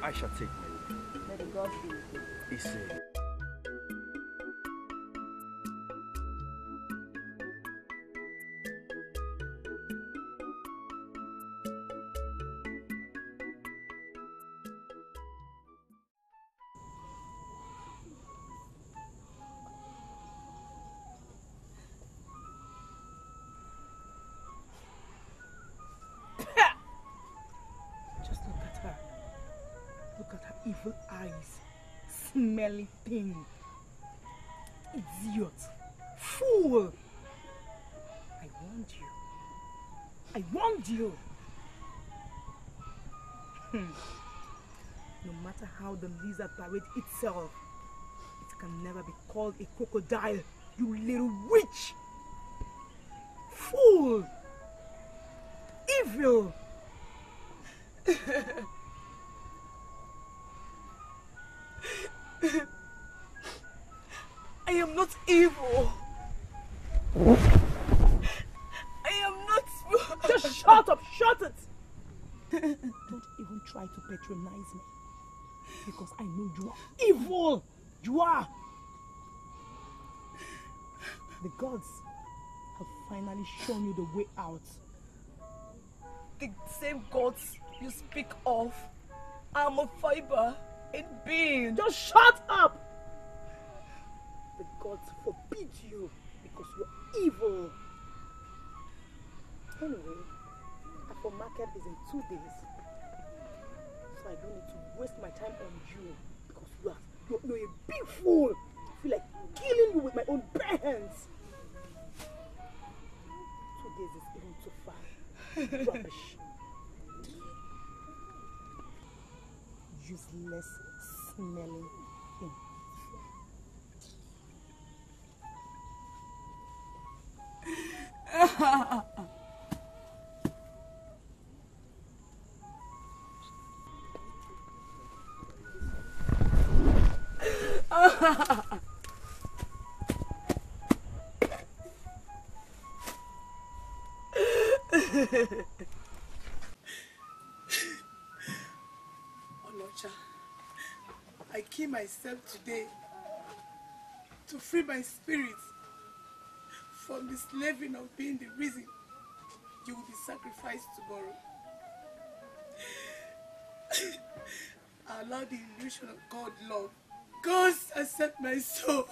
I shall take my leave. May the gods be with you. He said. Smelly thing. Idiot. Fool. I warned you. I warned you. No matter how the lizard parades itself, it can never be called a crocodile, you little witch. Fool. Evil. I am not evil. I am not... Just shut up, shut it! Don't even try to patronize me. Because I know you are evil. You are. The gods have finally shown you the way out. The same gods you speak of. I'm a fiber. It being. Just shut up! The gods forbid you because you're evil. Anyway, Afo market is in two days. So I don't need to waste my time on you because you are you're, you're a big fool. I feel like killing you with my own bare hands. Two days is even too far. Rubbish. Useless, smelly thing. I kill myself today to free my spirit from the slaving of being the reason you will be sacrificed tomorrow. I allow the illusion of God love. God accept my soul.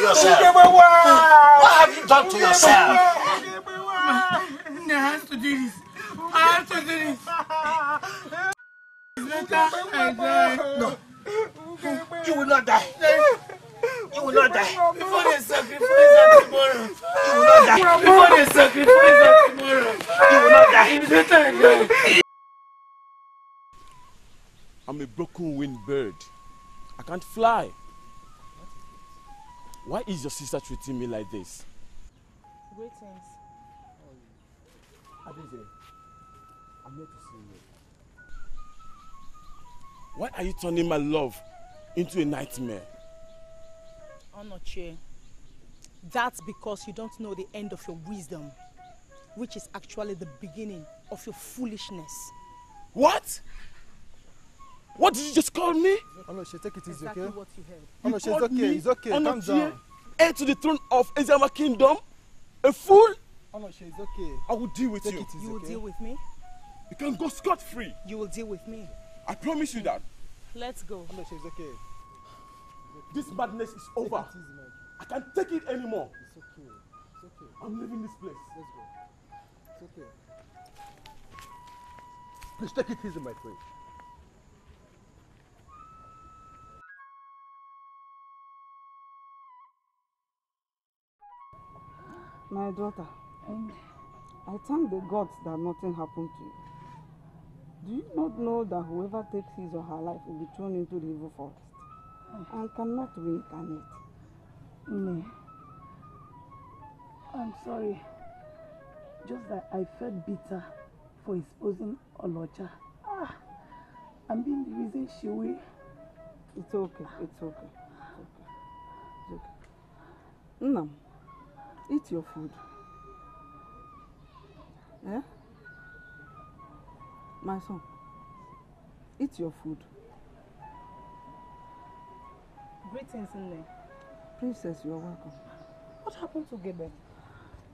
Yourself. What have you done to yourself? I have to do this. I have to do this. No. You will not die. You will not die. Before they sacrifice us tomorrow. You will not die. Before they sacrifice us tomorrow. You will not die. I'm a broken wing bird. I can't fly. Why is your sister treating me like this? Greetings. Abize, I'm here to see you. Why are you turning my love into a nightmare? Onotie, that's because you don't know the end of your wisdom, which is actually the beginning of your foolishness. What? What did you just call me? Oh no, she take it easy, exactly okay? What you heard. Oh no, she's okay, it's okay, calm down. Heir to the throne of Eziama Kingdom? A fool? Oh no, she's okay. I will deal with take you. It easy, you will okay? deal with me? You can go scot-free. You will deal with me. I promise you that. Let's go. Oh no, she's okay. This madness is over. Easy, I can't take it anymore. It's okay, it's okay. I'm leaving this place. Let's go. It's okay. Please take it easy, my friend. My daughter, I thank the gods that nothing happened to you. Do you not know that whoever takes his or her life will be thrown into the evil forest and cannot reincarnate? No. I'm sorry. Just that I felt bitter for exposing Olocha. Ah, I'm being the reason she will. It's okay, it's okay. It's okay. It's okay. Nnam, eat your food. Eh? My son, eat your food. Greetings, Sonne. Princess, you are welcome. What happened to Gebe?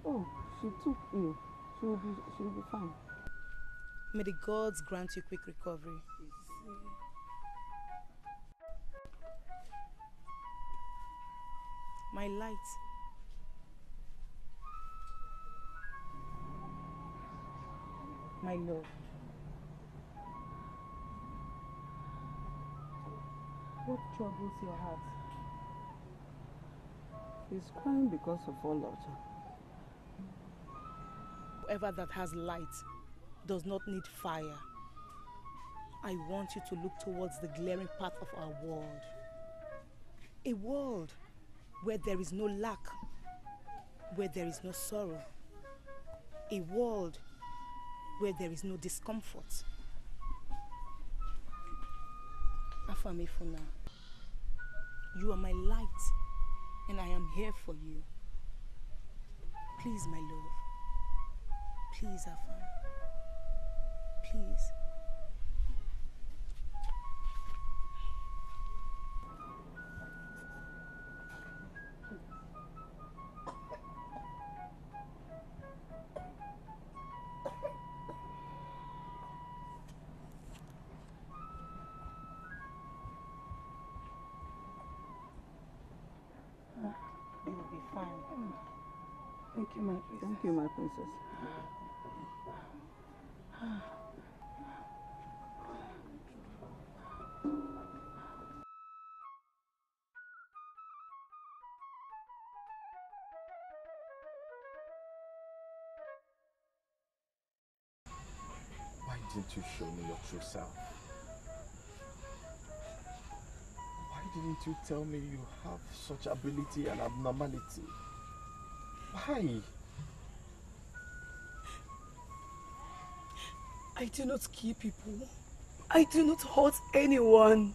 Oh, she took ill. She will be, she will be fine. May the gods grant you quick recovery. My light. My love. What troubles your heart? He's crying because of all of them. Whoever that has light does not need fire. I want you to look towards the glaring path of our world. A world where there is no lack, where there is no sorrow. A world where there is no discomfort. Afamefuna, you are my light, and I am here for you. Please, my love. Please, Afam. Please. Thank you, my princess. Why didn't you show me your true self? Why didn't you tell me you have such ability and abnormality? Why? I do not kill people. I do not hurt anyone.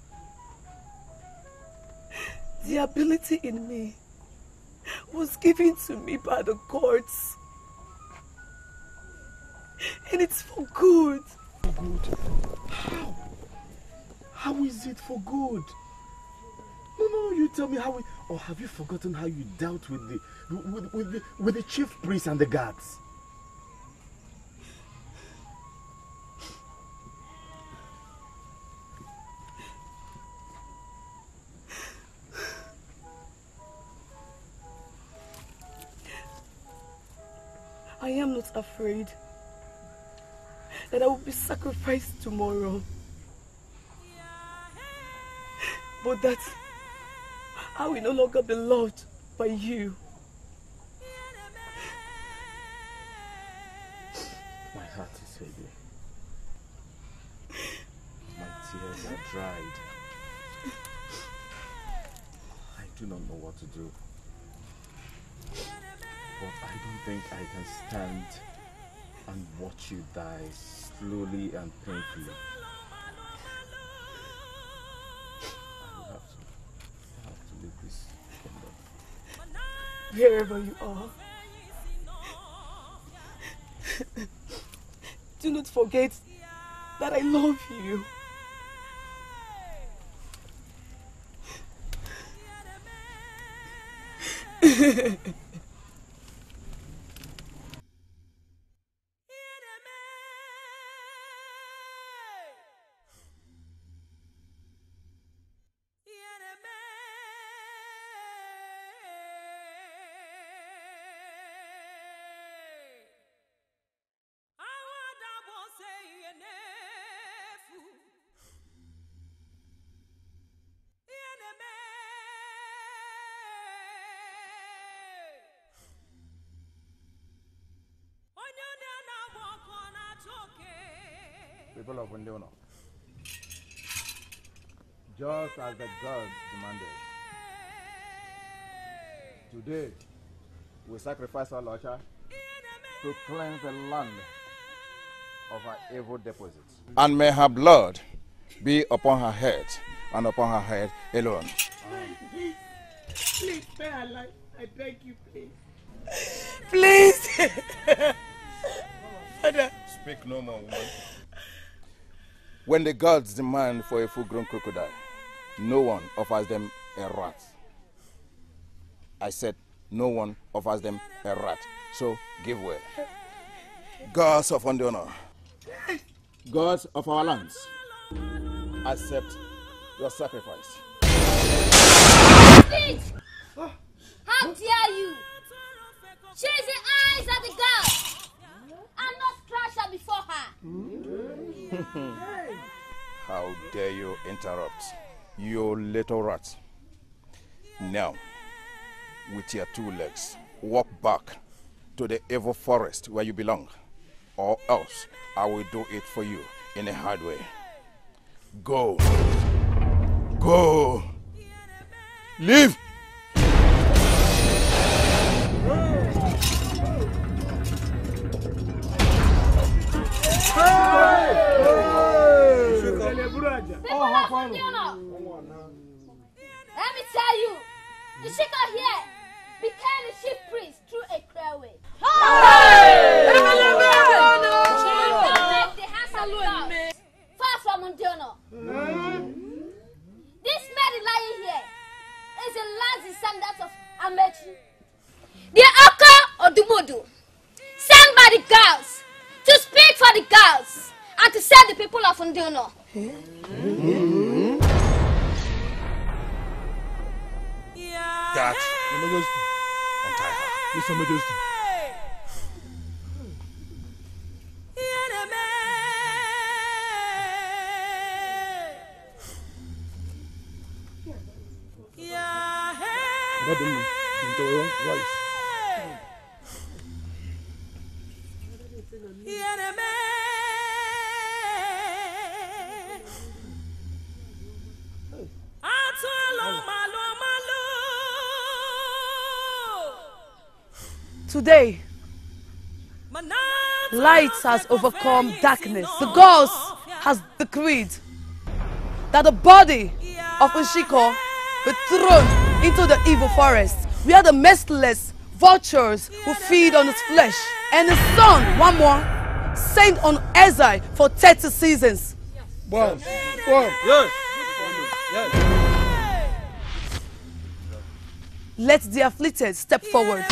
The ability in me was given to me by the gods. And it's for good. For good? How? How is it for good? No, no, you tell me how it... Or have you forgotten how you dealt with the, with, with the, with the chief priest and the guards? I am not afraid that I will be sacrificed tomorrow, but that I will no longer be loved by you. My heart is heavy. My tears are dried. I do not know what to do. But I don't think I can stand and watch you die slowly and painfully. I will have to, I have to leave this kingdom. Wherever you are, do not forget that I love you. people of Ndono, just as the gods demanded. Today, we sacrifice our Locha to cleanse the land of our evil deposits. And may her blood be upon her head and upon her head alone. Please, please spare her life. I beg you, please. Please! Father. Speak no more, woman. When the gods demand for a full-grown crocodile, no one offers them a rat. I said, no one offers them a rat. So, give way. Gods of Ndono, gods of our lands, accept your sacrifice. Please! How dare you! Chase the eyes of the girl and not crash her before her. How dare you interrupt, you little rat. Now, with your two legs, walk back to the evil forest where you belong, or else I will do it for you in a hard way. Go. Go. Leave. Let me tell you, the Shiko here became the chief priest through a clear way. The hands of God, far from Ndono. This man lying here is a land descendant of Amechi, the Oka Odumudu, sent by the girls to speak for the girls and to save the people of Ndono. Mm-hmm. That, Your Majesty. Untie her. Yes, Your Majesty. Today, light has overcome darkness. The gods has decreed that the body of Nsikoh be thrown into the evil forest, where the merciless vultures who feed on its flesh. And his son, one more, sent on exile for thirty seasons. One, one, yes. Yes. Let the afflicted step forward.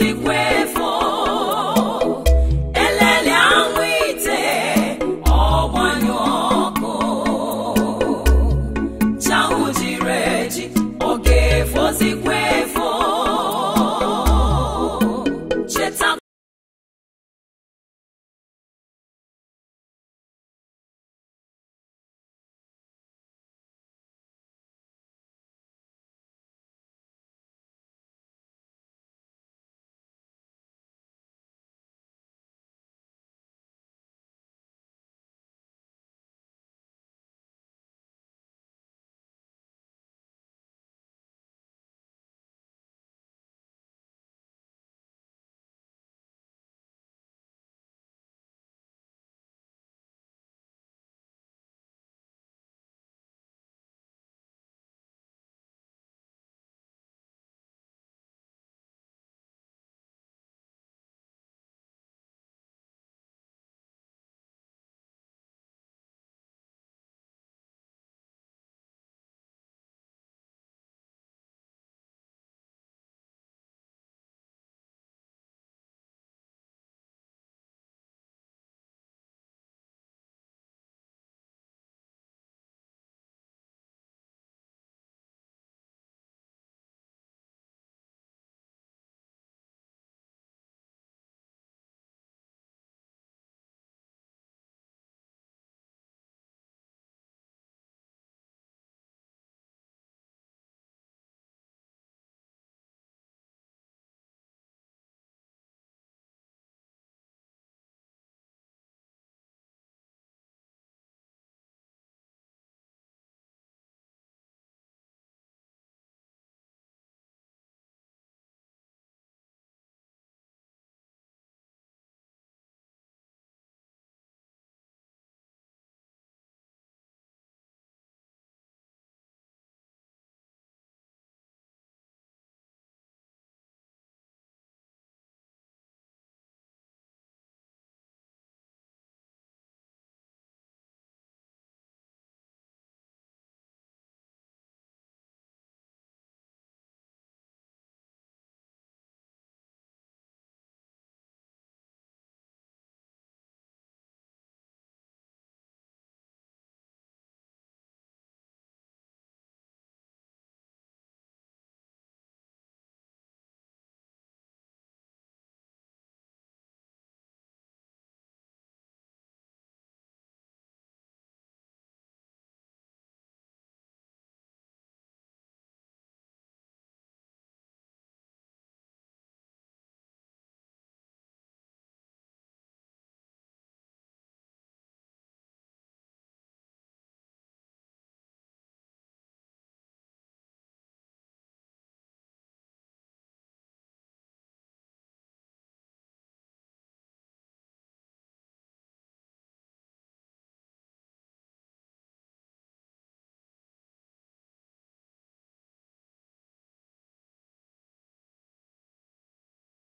Igwe.